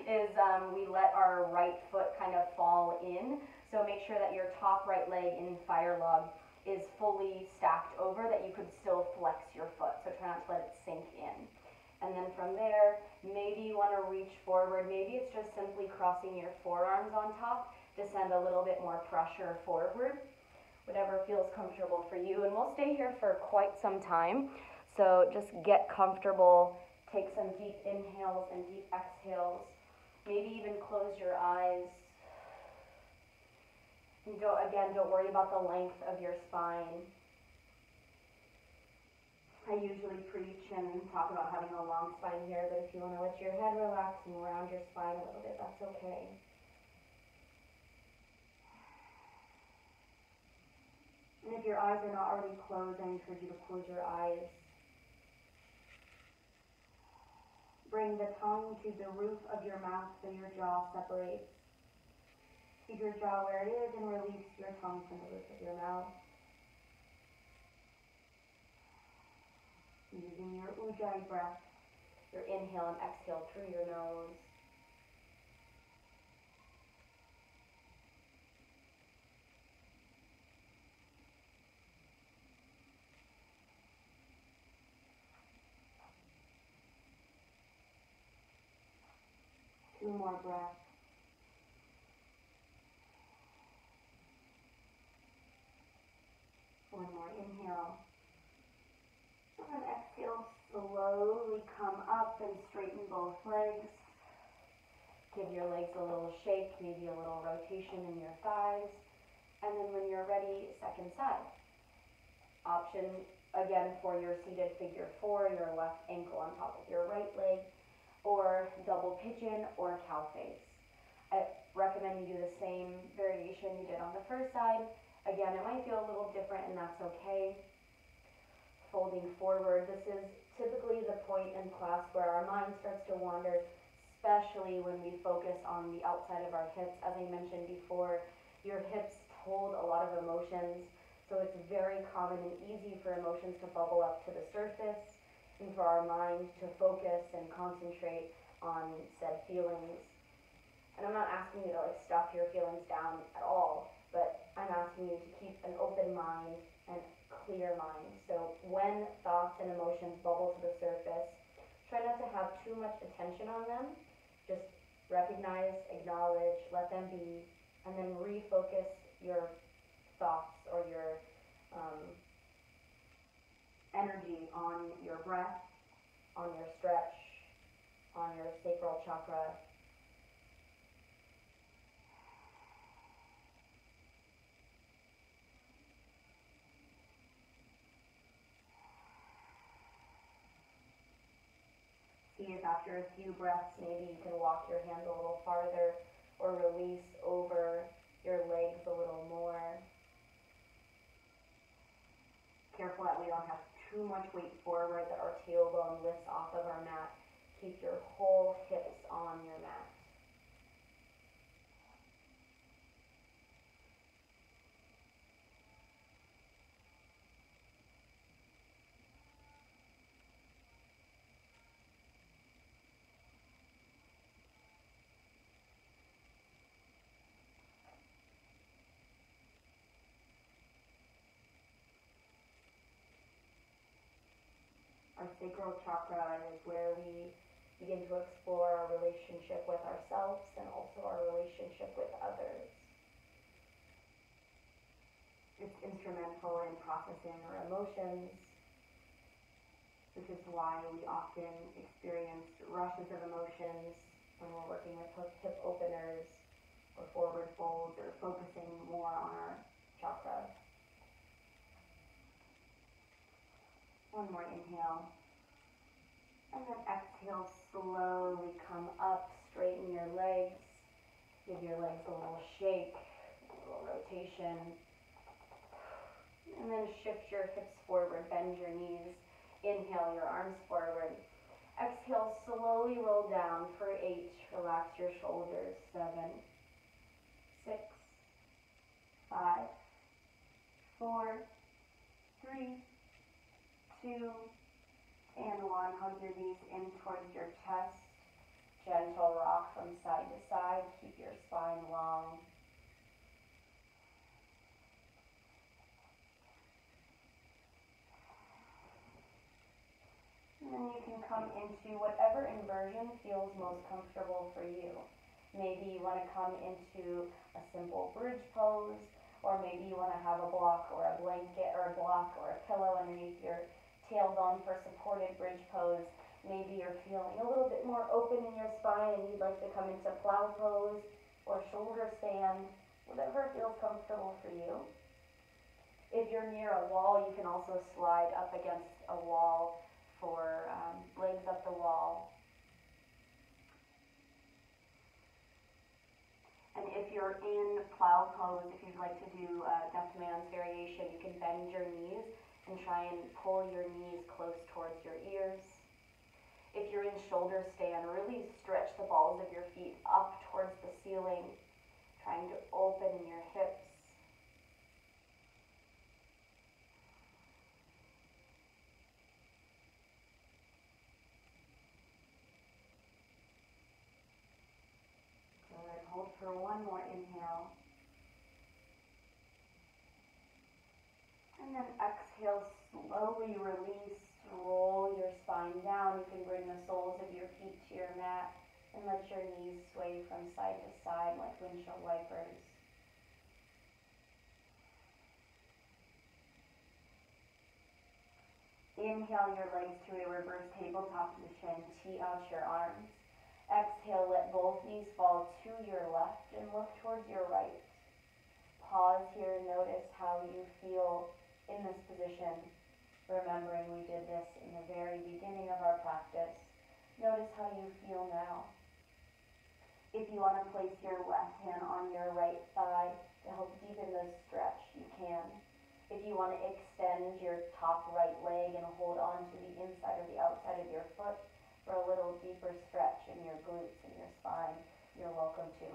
is um, we let our right foot kind of fall in. So make sure that your top right leg in fire log is fully stacked over, that you can still flex your foot. So try not to let it sink in. And then from there, maybe you want to reach forward. Maybe it's just simply crossing your forearms on top to send a little bit more pressure forward. Whatever feels comfortable for you. And we'll stay here for quite some time. So just get comfortable. Take some deep inhales and deep exhales. Maybe even close your eyes. And don't, again, don't worry about the length of your spine. I usually preach and talk about having a long spine here, but if you want to let your head relax and round your spine a little bit, that's okay. And if your eyes are not already closed, I encourage you to close your eyes. Bring the tongue to the roof of your mouth so your jaw separates. Keep your jaw where it is and release your tongue from the roof of your mouth. Using your ujjayi breath, your inhale and exhale through your nose. Two more breaths. One more inhale. And exhale, slowly come up and straighten both legs. Give your legs a little shake, maybe a little rotation in your thighs. And then when you're ready, second side. Option, again, for your seated figure four, your left ankle on top of your right leg, or double pigeon or cow face. I recommend you do the same variation you did on the first side. Again, it might feel a little different, and that's okay. Folding forward. This is typically the point in class where our mind starts to wander, especially when we focus on the outside of our hips. As I mentioned before, your hips hold a lot of emotions, so it's very common and easy for emotions to bubble up to the surface and for our mind to focus and concentrate on said feelings. And I'm not asking you to like stuff your feelings down at all, but I'm asking you to keep an open mind and clear mind. So when thoughts and emotions bubble to the surface, try not to have too much attention on them. Just recognize, acknowledge, let them be, and then refocus your thoughts or your um, energy on your breath, on your stretch, on your sacral chakra. If after a few breaths, maybe you can walk your hand a little farther or release over your legs a little more. Careful that we don't have too much weight forward, that our tailbone lifts off of our mat Keep your whole hips on your mat. Our sacral chakra is where we begin to explore our relationship with ourselves and also our relationship with others. It's instrumental in processing our emotions. This is why we often experience rushes of emotions when we're working with hip openers or forward folds or focusing more on our chakra. One more inhale, and then exhale, slowly come up, straighten your legs, give your legs a little shake, a little rotation, and then shift your hips forward, bend your knees, inhale your arms forward, exhale, slowly roll down for eight, relax your shoulders, seven, six, five, four, three, two, and one. Hug your knees in towards your chest. Gentle rock from side to side. Keep your spine long. And then you can come into whatever inversion feels most comfortable for you. Maybe you want to come into a simple bridge pose, or maybe you want to have a block or a blanket or a block or a pillow underneath your tailbone for supported bridge pose. Maybe you're feeling a little bit more open in your spine and you'd like to come into plow pose or shoulder stand, whatever feels comfortable for you. If you're near a wall, you can also slide up against a wall for um, legs up the wall. And if you're in plow pose, if you'd like to do a deaf man's variation, you can bend your knees and try and pull your knees close towards your ears. If you're in shoulder stand, really stretch the balls of your feet up towards the ceiling, trying to open your hips. Good, hold for one more inhale. And then exhale, slowly release, roll your spine down. You can bring the soles of your feet to your mat and let your knees sway from side to side like windshield wipers. Inhale your legs to a reverse tabletop position, tee out your arms. Exhale, let both knees fall to your left and look towards your right. Pause here, notice how you feel in this position, remembering we did this in the very beginning of our practice. Notice how you feel now. If you want to place your left hand on your right thigh to help deepen the stretch, you can. If you want to extend your top right leg and hold on to the inside or the outside of your foot for a little deeper stretch in your glutes and your spine, you're welcome to.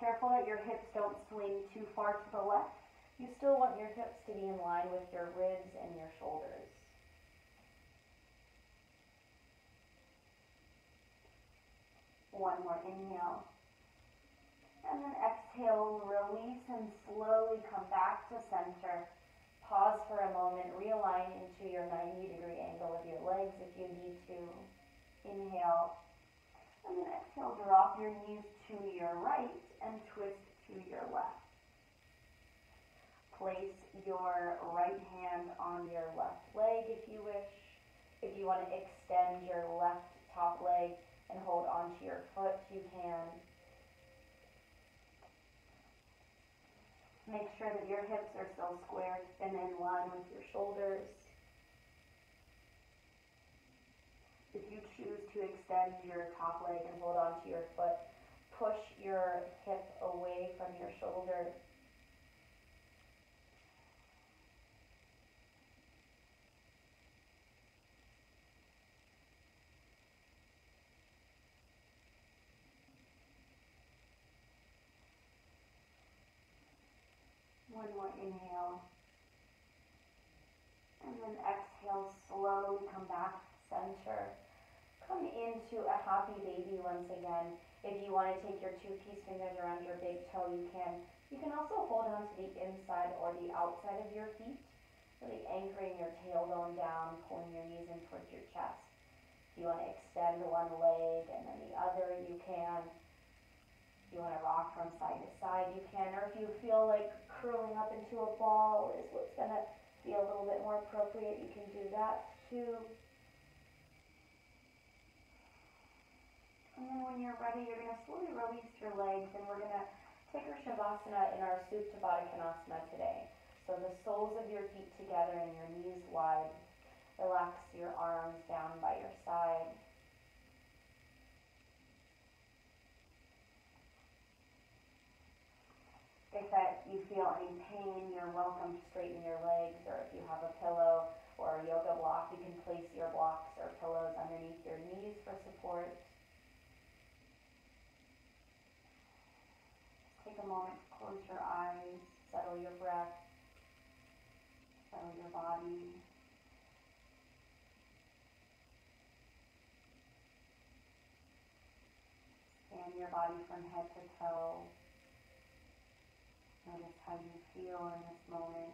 Careful that your hips don't swing too far to the left. You still want your hips to be in line with your ribs and your shoulders. One more inhale. And then exhale, release and slowly come back to center. Pause for a moment, realign into your ninety degree angle of your legs if you need to. Inhale. And then exhale, drop your knees to your right and twist to your left. Place your right hand on your left leg if you wish. If you want to extend your left top leg and hold onto your foot, you can. Make sure that your hips are still squared and in line with your shoulders. If you choose to extend your top leg and hold on to your foot, push your hip away from your shoulder. one more inhale. And then exhale, slowly come back to center. Come into a happy baby once again. If you want to take your two peace fingers around your big toe, you can. You can also hold on to the inside or the outside of your feet, really anchoring your tailbone down, pulling your knees in towards your chest. If you want to extend one leg and then the other, you can. If you want to rock from side to side, you can. Or if you feel like curling up into a ball is what's going to be a little bit more appropriate, you can do that too. And then when you're ready, you're going to slowly release your legs, and we're going to take our Shavasana in our Supta Baddha Konasana today. So the soles of your feet together and your knees wide. Relax your arms down by your side. If that you feel any pain, you're welcome to straighten your legs, or if you have a pillow or a yoga block, you can place your blocks or pillows underneath your knees for support. Take a moment to close your eyes, settle your breath. Settle your body. Scan your body from head to toe. Notice how you feel in this moment.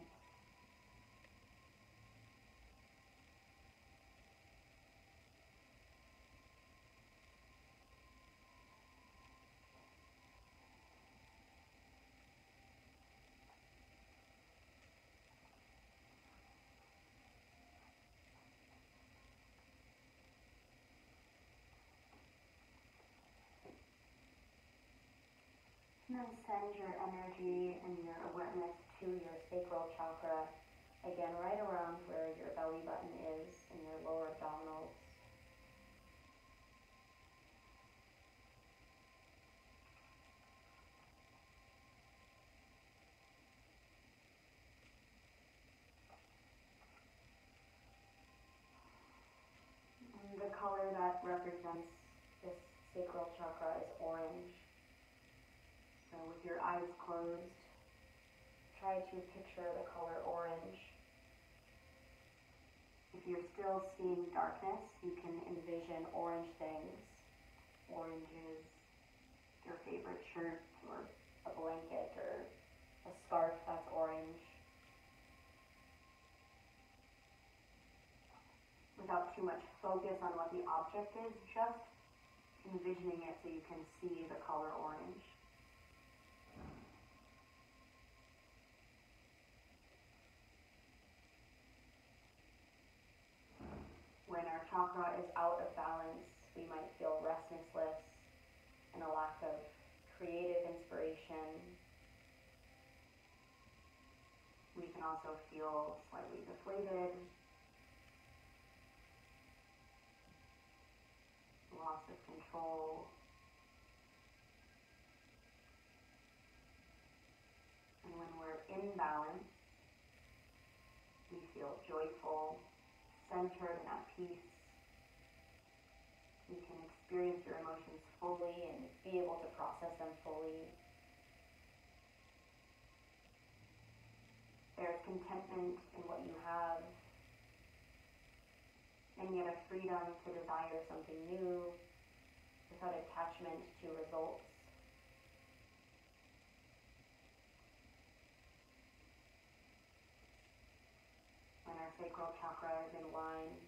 And send your energy and your awareness to your sacral chakra, again right around where your belly button is and your lower abdominals. And the color that represents this sacral chakra is orange. So with your eyes closed, try to picture the color orange. If you're still seeing darkness, you can envision orange things, oranges, your favorite shirt, or a blanket, or a scarf that's orange. Without too much focus on what the object is, just envisioning it so you can see the color orange. When our chakra is out of balance, we might feel restlessness and a lack of creative inspiration. We can also feel slightly deflated, loss of control, and when we're in balance, we feel joyful, centered and at peace. You can experience your emotions fully and be able to process them fully. There's contentment in what you have, and yet a freedom to desire something new without attachment to results. When our sacral chakra is in line,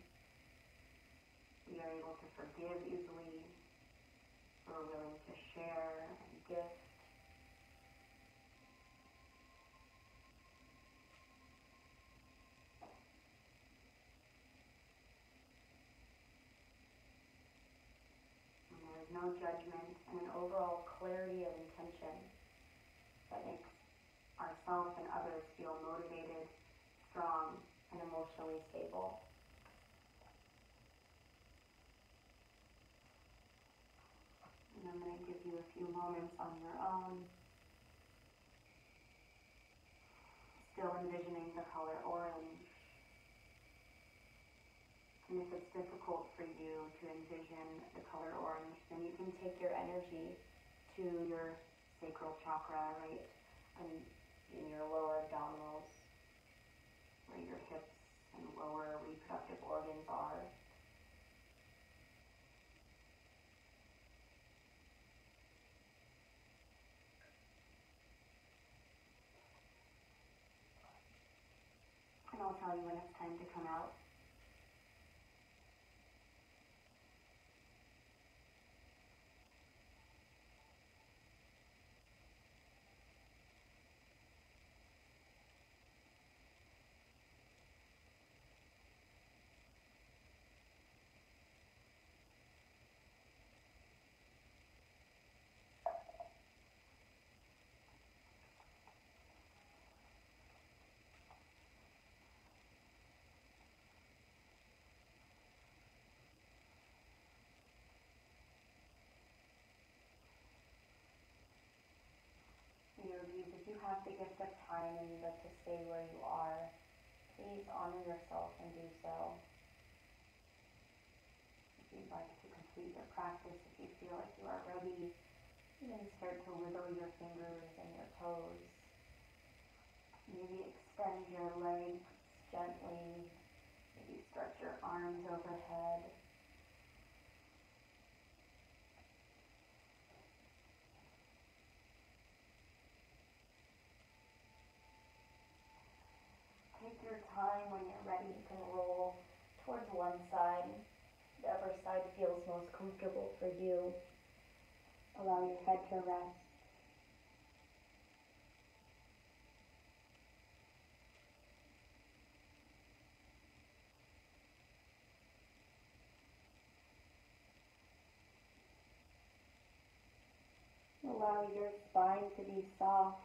we are able to forgive easily. We're willing to share and gift. And there is no judgment and an overall clarity of intention that makes ourselves and others feel motivated, strong, and emotionally stable. And I'm going to give you a few moments on your own, still envisioning the color orange. And if it's difficult for you to envision the color orange, then you can take your energy to your sacral chakra, right? And in your lower abdominals, where your hips and lower reproductive organs are. And I'll tell you when it's time to come out. If you have the gift of time and you'd like to stay where you are, please honor yourself and do so. If you'd like to complete your practice, if you feel like you are ready, you can start to wiggle your fingers and your toes. Maybe extend your legs gently. Maybe stretch your arms overhead. Take your time when you're ready. You can roll towards one side, whatever side feels most comfortable for you. Allow your head to rest. Allow your spine to be soft.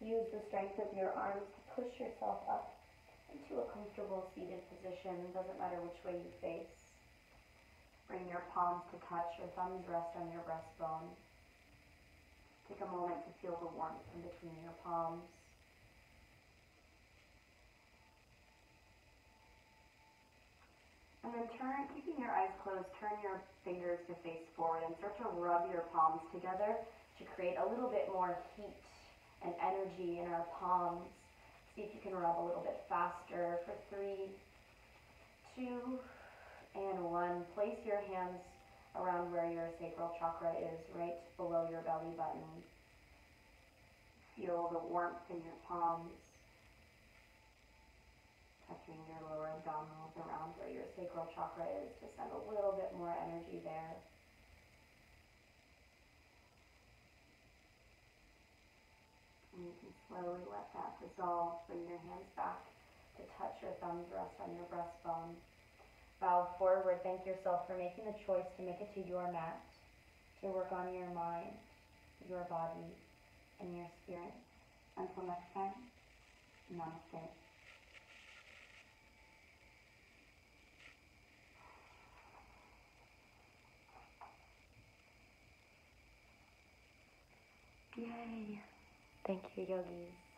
Use the strength of your arms to push yourself up into a comfortable seated position. It doesn't matter which way you face. Bring your palms to touch, your thumbs rest on your breastbone. Take a moment to feel the warmth in between your palms. And then turn, keeping your eyes closed, turn your fingers to face forward and start to rub your palms together to create a little bit more heat and energy in our palms. See if you can rub a little bit faster for three, two, and one. Place your hands around where your sacral chakra is, right below your belly button. Feel the warmth in your palms, touching your lower abdominals around where your sacral chakra is to send a little bit more energy there. And you can slowly let that dissolve. Bring your hands back to touch your thumbs, rest on your breastbone. Bow forward. Thank yourself for making the choice to make it to your mat, to work on your mind, your body, and your spirit. Until next time, namaste. Yay! Thank you, yogis.